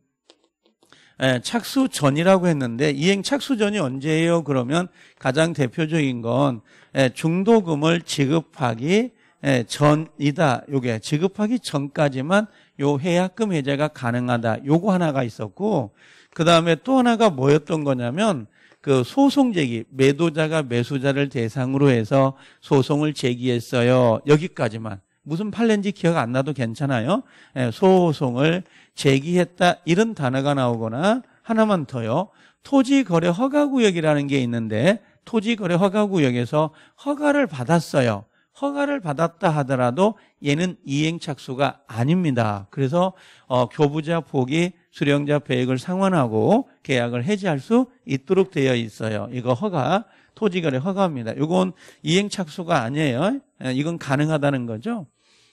예, 착수 전이라고 했는데 이행 착수 전이 언제예요? 그러면 가장 대표적인 건 예, 중도금을 지급하기 예, 전이다. 요게 지급하기 전까지만 요 해약금 해제가 가능하다. 요거 하나가 있었고, 그 다음에 또 하나가 뭐였던 거냐면, 그 소송 제기, 매도자가 매수자를 대상으로 해서 소송을 제기했어요. 여기까지만. 무슨 판례인지 기억 안 나도 괜찮아요. 소송을 제기했다, 이런 단어가 나오거나, 하나만 더요. 토지거래 허가구역이라는 게 있는데, 토지거래 허가구역에서 허가를 받았어요. 허가를 받았다 하더라도 얘는 이행착수가 아닙니다. 그래서 어, 교부자 포기, 수령자 배액을 상환하고 계약을 해지할 수 있도록 되어 있어요. 이거 허가, 토지거래 허가입니다. 이건 이행착수가 아니에요. 이건 가능하다는 거죠.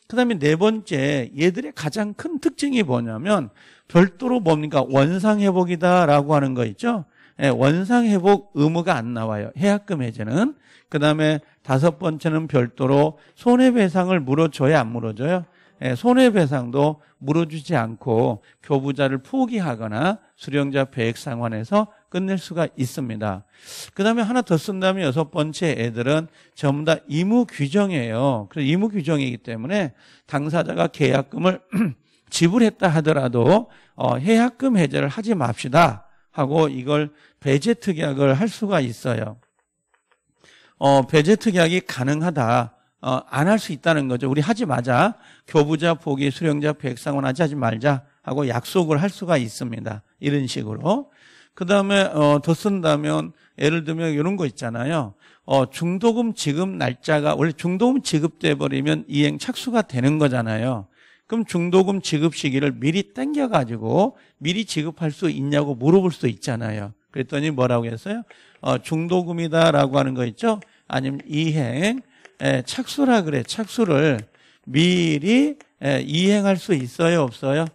그 다음에 네 번째, 얘들의 가장 큰 특징이 뭐냐면 별도로 뭡니까? 원상회복이다라고 하는 거 있죠. 예, 원상회복 의무가 안 나와요. 해약금 해제는. 그 다음에 다섯 번째는 별도로 손해배상을 물어줘야 안 물어줘요. 예, 손해배상도 물어주지 않고 교부자를 포기하거나 수령자 배액 상환해서 끝낼 수가 있습니다. 그 다음에 하나 더 쓴다면 여섯 번째 애들은 전부 다 의무 규정이에요. 그래서 의무 규정이기 때문에 당사자가 계약금을 지불했다 하더라도 어, 해약금 해제를 하지 맙시다 하고 이걸 배제특약을 할 수가 있어요. 어, 배제 특약이 가능하다. 어, 안 할 수 있다는 거죠. 우리 하지 마자. 교부자, 포기, 수령자, 백상원 하지, 하지 말자 하고 약속을 할 수가 있습니다. 이런 식으로. 그 다음에 어, 더 쓴다면 예를 들면 이런 거 있잖아요. 어, 중도금 지급 날짜가 원래 중도금 지급돼 버리면 이행 착수가 되는 거잖아요. 그럼 중도금 지급 시기를 미리 당겨가지고 미리 지급할 수 있냐고 물어볼 수 있잖아요. 그랬더니 뭐라고 했어요? 어, 중도금이다라고 하는 거 있죠? 아니면 이행 에, 착수라 그래. 착수를 미리 에, 이행할 수 있어요? 없어요?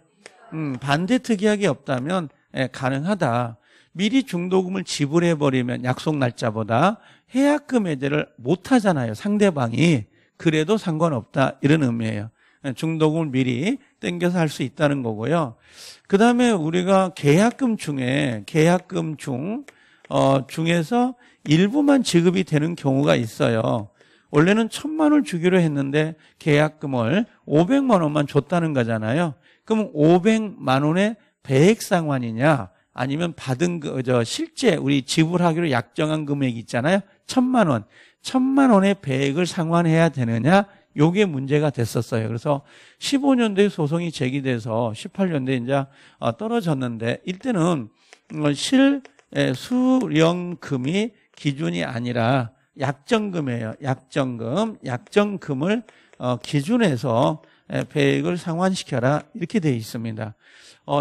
음, 반대 특이하게 없다면 에, 가능하다. 미리 중도금을 지불해버리면 약속 날짜보다 해약금 해제를 못하잖아요. 상대방이. 그래도 상관없다. 이런 의미예요. 중도금을 미리 땡겨서 할 수 있다는 거고요. 그 다음에 우리가 계약금 중에 계약금 중 어, 중에서 일부만 지급이 되는 경우가 있어요. 원래는 천만 원을 주기로 했는데 계약금을 오백만 원만 줬다는 거잖아요. 그럼 오백만 원의 배액상환이냐 아니면 받은 그 저 실제 우리 지불하기로 약정한 금액이 있잖아요. 천만 원. 천만 원의 배액을 상환해야 되느냐. 요게 문제가 됐었어요. 그래서 십오 년도에 소송이 제기돼서 십팔 년도에 이제 떨어졌는데 이때는 실 수령금이 기준이 아니라 약정금이에요. 약정금, 약정금을 기준해서 배액을 상환시켜라 이렇게 돼 있습니다.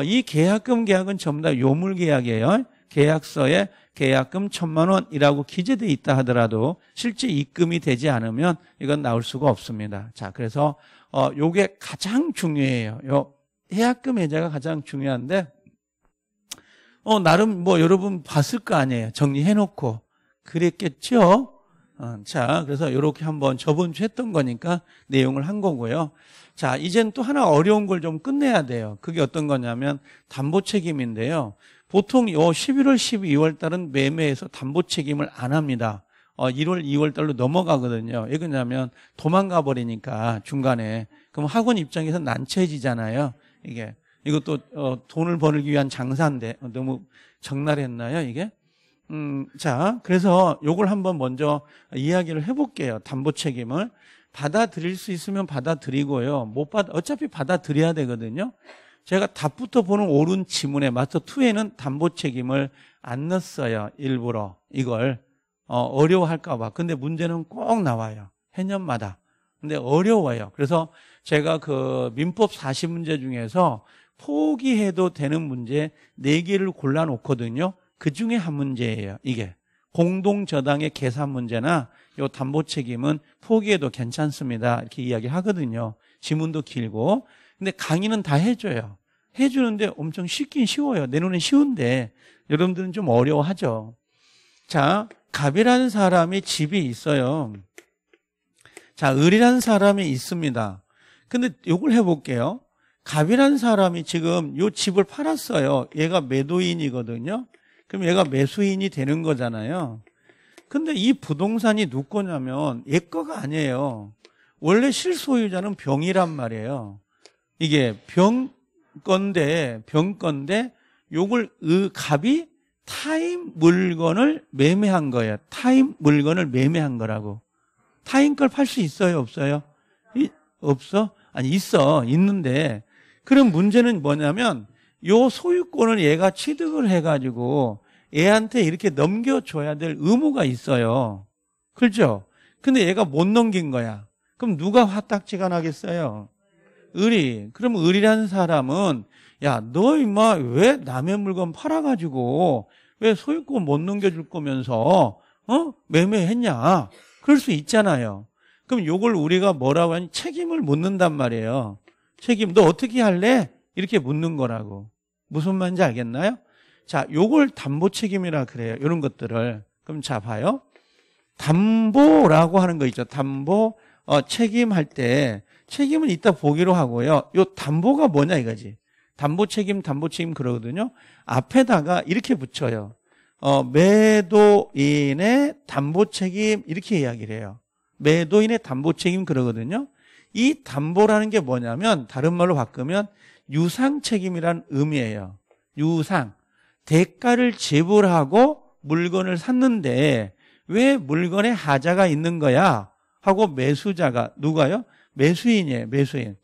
이 계약금 계약은 전부 다 요물 계약이에요. 계약서에 계약금 천만 원이라고 기재돼 있다 하더라도 실제 입금이 되지 않으면 이건 나올 수가 없습니다. 자, 그래서 어 요게 가장 중요해요. 요 해약금 해제가 가장 중요한데 어 나름 뭐 여러분 봤을 거 아니에요. 정리해 놓고 그랬겠죠? 어, 자, 그래서 요렇게 한번 저번 주 했던 거니까 내용을 한 거고요. 자, 이젠 또 하나 어려운 걸 좀 끝내야 돼요. 그게 어떤 거냐면 담보 책임인데요. 보통 요 십일월, 십이월 달은 매매에서 담보 책임을 안 합니다. 어, 일월, 이월 달로 넘어가거든요. 왜 그러냐면 도망가 버리니까 중간에. 그럼 학원 입장에서 난처해지잖아요. 이게. 이것도 어, 돈을 벌기 위한 장사인데 어, 너무 적나라했나요, 이게? 음, 자, 그래서 요걸 한번 먼저 이야기를 해볼게요. 담보 책임을. 받아들일 수 있으면 받아들이고요. 못 받, 어차피 받아들여야 되거든요. 제가 답부터 보는 옳은 지문에 맞춰 이에는 담보 책임을 안 넣었어요. 일부러 이걸 어, 어려워할까 봐. 근데 문제는 꼭 나와요. 해년마다. 근데 어려워요. 그래서 제가 그 민법 사십 문제 중에서 포기해도 되는 문제 네 개를 골라놓거든요. 그중에 한 문제예요. 이게. 공동저당의 계산 문제나 요 담보 책임은 포기해도 괜찮습니다. 이렇게 이야기하거든요. 지문도 길고. 근데 강의는 다 해줘요. 해주는데 엄청 쉽긴 쉬워요. 내 눈엔 쉬운데 여러분들은 좀 어려워하죠. 자, 갑이라는 사람이 집이 있어요. 자, 을이라는 사람이 있습니다. 근데 요걸 해볼게요. 갑이라는 사람이 지금 요 집을 팔았어요. 얘가 매도인이거든요. 그럼 얘가 매수인이 되는 거잖아요. 근데 이 부동산이 누구 거냐면 얘 거가 아니에요. 원래 실소유자는 병이란 말이에요. 이게 병 건데 병 건데 요걸 의 갑이 타인 물건을 매매한 거예요. 타인 물건을 매매한 거라고. 타인 걸 팔 수 있어요, 없어요? 이, 없어? 아니 있어. 있는데 그럼 문제는 뭐냐면 요 소유권을 얘가 취득을 해 가지고 얘한테 이렇게 넘겨 줘야 될 의무가 있어요. 그렇죠? 근데 얘가 못 넘긴 거야. 그럼 누가 화딱지가 나겠어요? 을이. 그럼 을이라는 사람은 야, 너 임마 왜 남의 물건 팔아가지고 왜 소유권 못 넘겨줄 거면서 어 매매했냐? 그럴 수 있잖아요. 그럼 요걸 우리가 뭐라고 하니 책임을 묻는단 말이에요. 책임 너 어떻게 할래? 이렇게 묻는 거라고. 무슨 말인지 알겠나요? 자, 요걸 담보 책임이라 그래요. 이런 것들을. 그럼 자 봐요. 담보라고 하는 거 있죠. 담보 어, 책임할 때. 책임은 이따 보기로 하고요. 요 담보가 뭐냐 이거지. 담보 책임, 담보 책임 그러거든요. 앞에다가 이렇게 붙여요. 어, 매도인의 담보 책임 이렇게 이야기를 해요. 매도인의 담보 책임 그러거든요. 이 담보라는 게 뭐냐면 다른 말로 바꾸면 유상 책임이란 의미예요. 유상. 대가를 지불하고 물건을 샀는데 왜 물건에 하자가 있는 거야? 하고 매수자가 누가요? 매수인이에요. 매수인.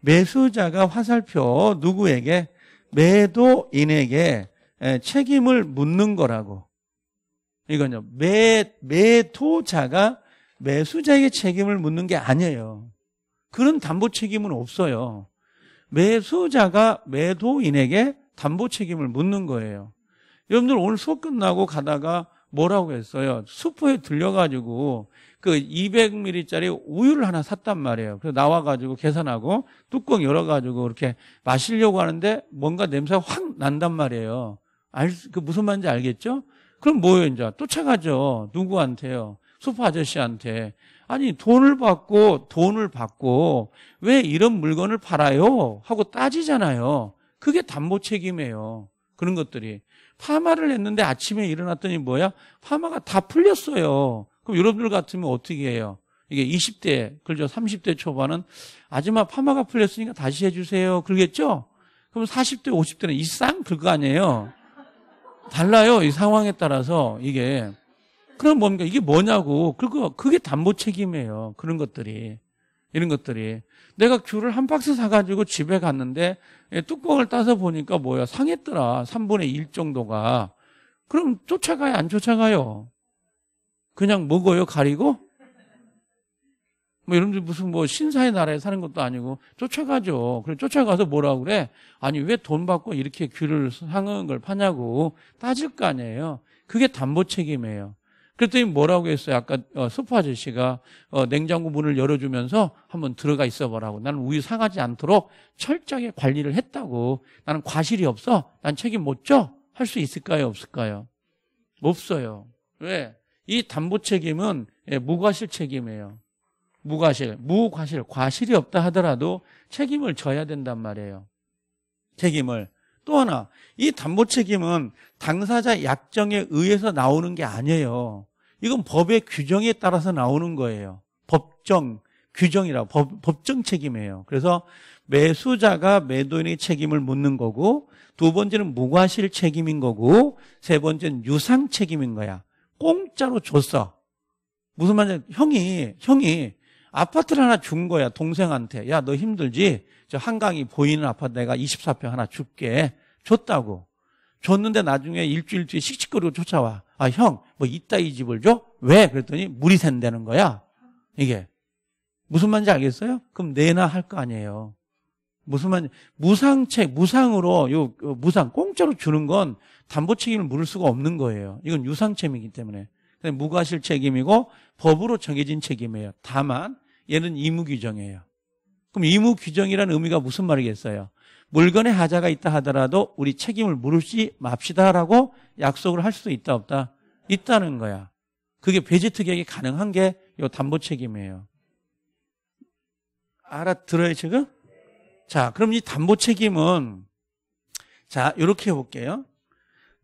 매수자가 화살표 누구에게? 매도인에게 책임을 묻는 거라고. 이건요. 매, 매도자가 매수자에게 책임을 묻는 게 아니에요. 그런 담보 책임은 없어요. 매수자가 매도인에게 담보 책임을 묻는 거예요. 여러분들 오늘 수업 끝나고 가다가 뭐라고 했어요? 슈퍼에 들려가지고 그 이백 밀리리터짜리 우유를 하나 샀단 말이에요. 그래서 나와가지고 계산하고 뚜껑 열어가지고 이렇게 마시려고 하는데 뭔가 냄새가 확 난단 말이에요. 알, 그 무슨 말인지 알겠죠? 그럼 뭐예요, 이제? 쫓아가죠. 누구한테요? 슈퍼 아저씨한테. 아니, 돈을 받고, 돈을 받고, 왜 이런 물건을 팔아요? 하고 따지잖아요. 그게 담보 책임이에요. 그런 것들이. 파마를 했는데 아침에 일어났더니 뭐야? 파마가 다 풀렸어요. 그럼 여러분들 같으면 어떻게 해요? 이게 이십 대, 그죠? 삼십 대 초반은 아줌마 파마가 풀렸으니까 다시 해주세요. 그러겠죠? 그럼 사십 대, 오십 대는 이 쌍 들 거 아니에요? 달라요. 이 상황에 따라서 이게. 그럼 뭡니까? 이게 뭐냐고. 그거, 그게 담보 책임이에요. 그런 것들이. 이런 것들이. 내가 귤을 한 박스 사가지고 집에 갔는데 뚜껑을 따서 보니까 뭐야. 상했더라. 삼분의 일 정도가. 그럼 쫓아가요? 안 쫓아가요? 그냥 먹어요? 가리고? 뭐, 여러분들 무슨 뭐 신사의 나라에 사는 것도 아니고 쫓아가죠. 그래, 쫓아가서 뭐라고 그래? 아니, 왜 돈 받고 이렇게 귤을 상한 걸 파냐고 따질 거 아니에요. 그게 담보 책임이에요. 그랬더니 뭐라고 했어요? 아까 어, 소파 아저씨가 어, 냉장고 문을 열어주면서 한번 들어가 있어보라고. 나는 우유 상하지 않도록 철저하게 관리를 했다고. 나는 과실이 없어. 난 책임 못 져. 할 수 있을까요? 없을까요? 없어요. 왜? 이 담보 책임은 예, 무과실 책임이에요. 무과실, 무과실, 과실이 없다 하더라도 책임을 져야 된단 말이에요. 책임을. 또 하나, 이 담보 책임은 당사자 약정에 의해서 나오는 게 아니에요. 이건 법의 규정에 따라서 나오는 거예요. 법정, 규정이라 법, 법정 책임이에요. 그래서 매수자가 매도인의 책임을 묻는 거고, 두 번째는 무과실 책임인 거고, 세 번째는 유상 책임인 거야. 공짜로 줬어. 무슨 말인지, 형이, 형이 아파트를 하나 준 거야, 동생한테. 야, 너 힘들지? 저 한강이 보이는 아파트 내가 이십사 평 하나 줄게. 줬다고. 줬는데 나중에 일주일 뒤에 씩씩거리고 쫓아와. 아, 형, 뭐 이따 이 집을 줘? 왜? 그랬더니 물이 샌다는 거야. 이게. 무슨 말인지 알겠어요? 그럼 내놔 할 거 아니에요. 무슨 말인지. 무상책, 무상으로, 요, 무상, 공짜로 주는 건 담보 책임을 물을 수가 없는 거예요. 이건 유상책임이기 때문에. 무과실 책임이고 법으로 정해진 책임이에요. 다만 얘는 의무규정이에요. 그럼 의무규정이라는 의미가 무슨 말이겠어요? 물건에 하자가 있다 하더라도 우리 책임을 물으시 맙시다라고 약속을 할 수도 있다 없다? 있다는 거야. 그게 배제특약이 가능한 게 이 담보 책임이에요. 알아들어요 지금? 자, 그럼 이 담보 책임은 자 이렇게 해볼게요.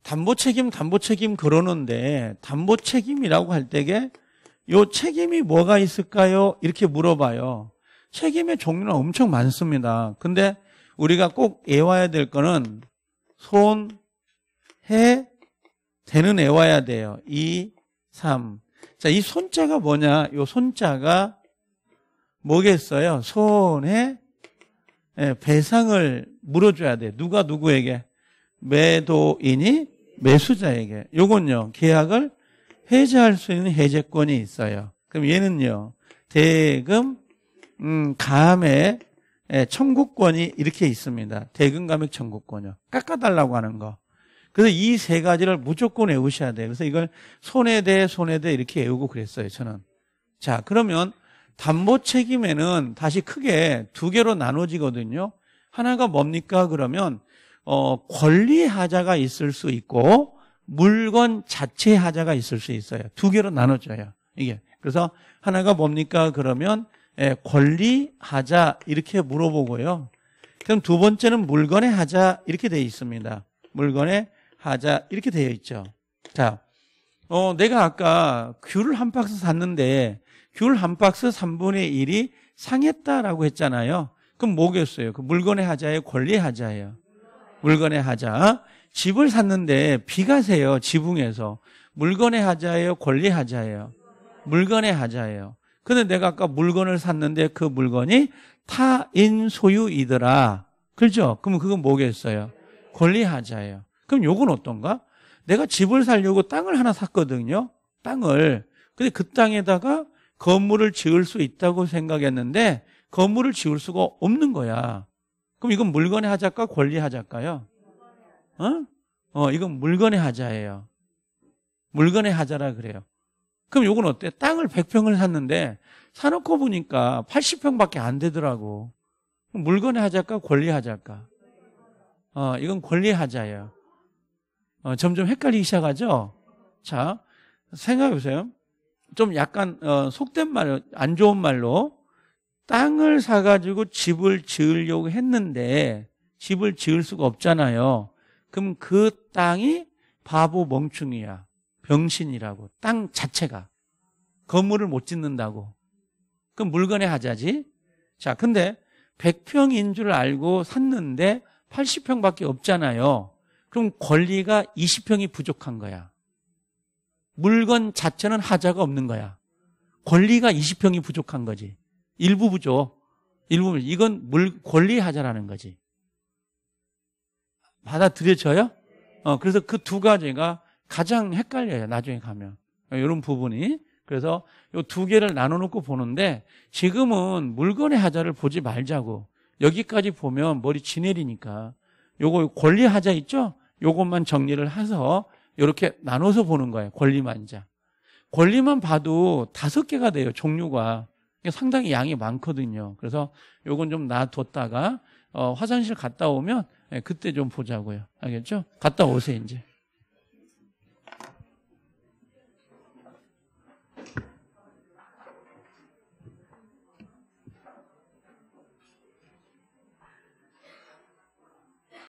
담보 책임, 담보 책임 그러는데 담보 책임이라고 할 때게 요 책임이 뭐가 있을까요? 이렇게 물어봐요. 책임의 종류는 엄청 많습니다. 근데 우리가 꼭 애와야 될 거는 손, 해, 대는 애와야 돼요. 이, 삼. 자, 이 손자가 뭐냐? 요 손자가 뭐겠어요? 손에 배상을 물어줘야 돼. 누가 누구에게? 매도인이 매수자에게. 요건요, 계약을 해제할 수 있는 해제권이 있어요. 그럼 얘는요, 대금 음, 감액 청구권이 이렇게 있습니다. 대금 감액 청구권이요. 깎아달라고 하는 거. 그래서 이 세 가지를 무조건 외우셔야 돼요. 그래서 이걸 손에 대해 손에 대해 이렇게 외우고 그랬어요, 저는. 자, 그러면 담보 책임에는 다시 크게 두 개로 나눠지거든요. 하나가 뭡니까? 그러면 어, 권리 하자가 있을 수 있고 물건 자체 하자가 있을 수 있어요. 두 개로 나눠져요. 이게. 그래서 하나가 뭡니까? 그러면 예, 권리 하자 이렇게 물어보고요. 그럼 두 번째는 물건의 하자 이렇게 되어 있습니다. 물건의 하자 이렇게 되어 있죠. 자, 어, 내가 아까 귤을 한 박스 샀는데 귤 한 박스 삼분의 일이 상했다라고 했잖아요. 그럼 뭐겠어요? 그 물건의 하자예요, 권리의 하자예요? 물건의 하자. 집을 샀는데 비가 새요, 지붕에서. 물건의 하자예요? 권리 하자예요? 물건의 하자예요. 그런데 내가 아까 물건을 샀는데 그 물건이 타인 소유이더라. 그렇죠? 그럼 그건 뭐겠어요? 권리 하자예요. 그럼 요건 어떤가? 내가 집을 살려고 땅을 하나 샀거든요. 땅을. 근데 그 땅에다가 건물을 지을 수 있다고 생각했는데 건물을 지을 수가 없는 거야. 그럼 이건 물건의 하자일까? 권리의 하자일까요? 어? 어, 이건 물건의 하자예요. 물건의 하자라 그래요. 그럼 요건 어때? 땅을 백 평을 샀는데 사놓고 보니까 팔십 평밖에 안 되더라고. 물건의 하자일까? 권리의 하자일까? 어, 이건 권리의 하자예요. 어, 점점 헷갈리기 시작하죠? 자, 생각해보세요. 좀 약간 어, 속된 말로, 안 좋은 말로 땅을 사가지고 집을 지으려고 했는데 집을 지을 수가 없잖아요. 그럼 그 땅이 바보 멍충이야. 병신이라고. 땅 자체가. 건물을 못 짓는다고. 그럼 물건의 하자지. 자, 근데 백 평인 줄 알고 샀는데 팔십 평밖에 없잖아요. 그럼 권리가 이십 평이 부족한 거야. 물건 자체는 하자가 없는 거야. 권리가 이십 평이 부족한 거지. 일부 부족. 일부 부족. 이건 물, 권리 하자라는 거지. 받아들여져요? 어, 그래서 그 두 가지가 가장 헷갈려요. 나중에 가면. 이런 부분이. 그래서 이 두 개를 나눠놓고 보는데 지금은 물건의 하자를 보지 말자고. 여기까지 보면 머리 지내리니까. 요거 권리 하자 있죠? 요것만 정리를 해서 이렇게 나눠서 보는 거예요. 권리만 자. 권리만 봐도 다섯 개가 돼요. 종류가. 상당히 양이 많거든요. 그래서 요건 좀 놔뒀다가 어, 화장실 갔다 오면 그때 좀 보자고요. 알겠죠? 갔다 오세요, 이제.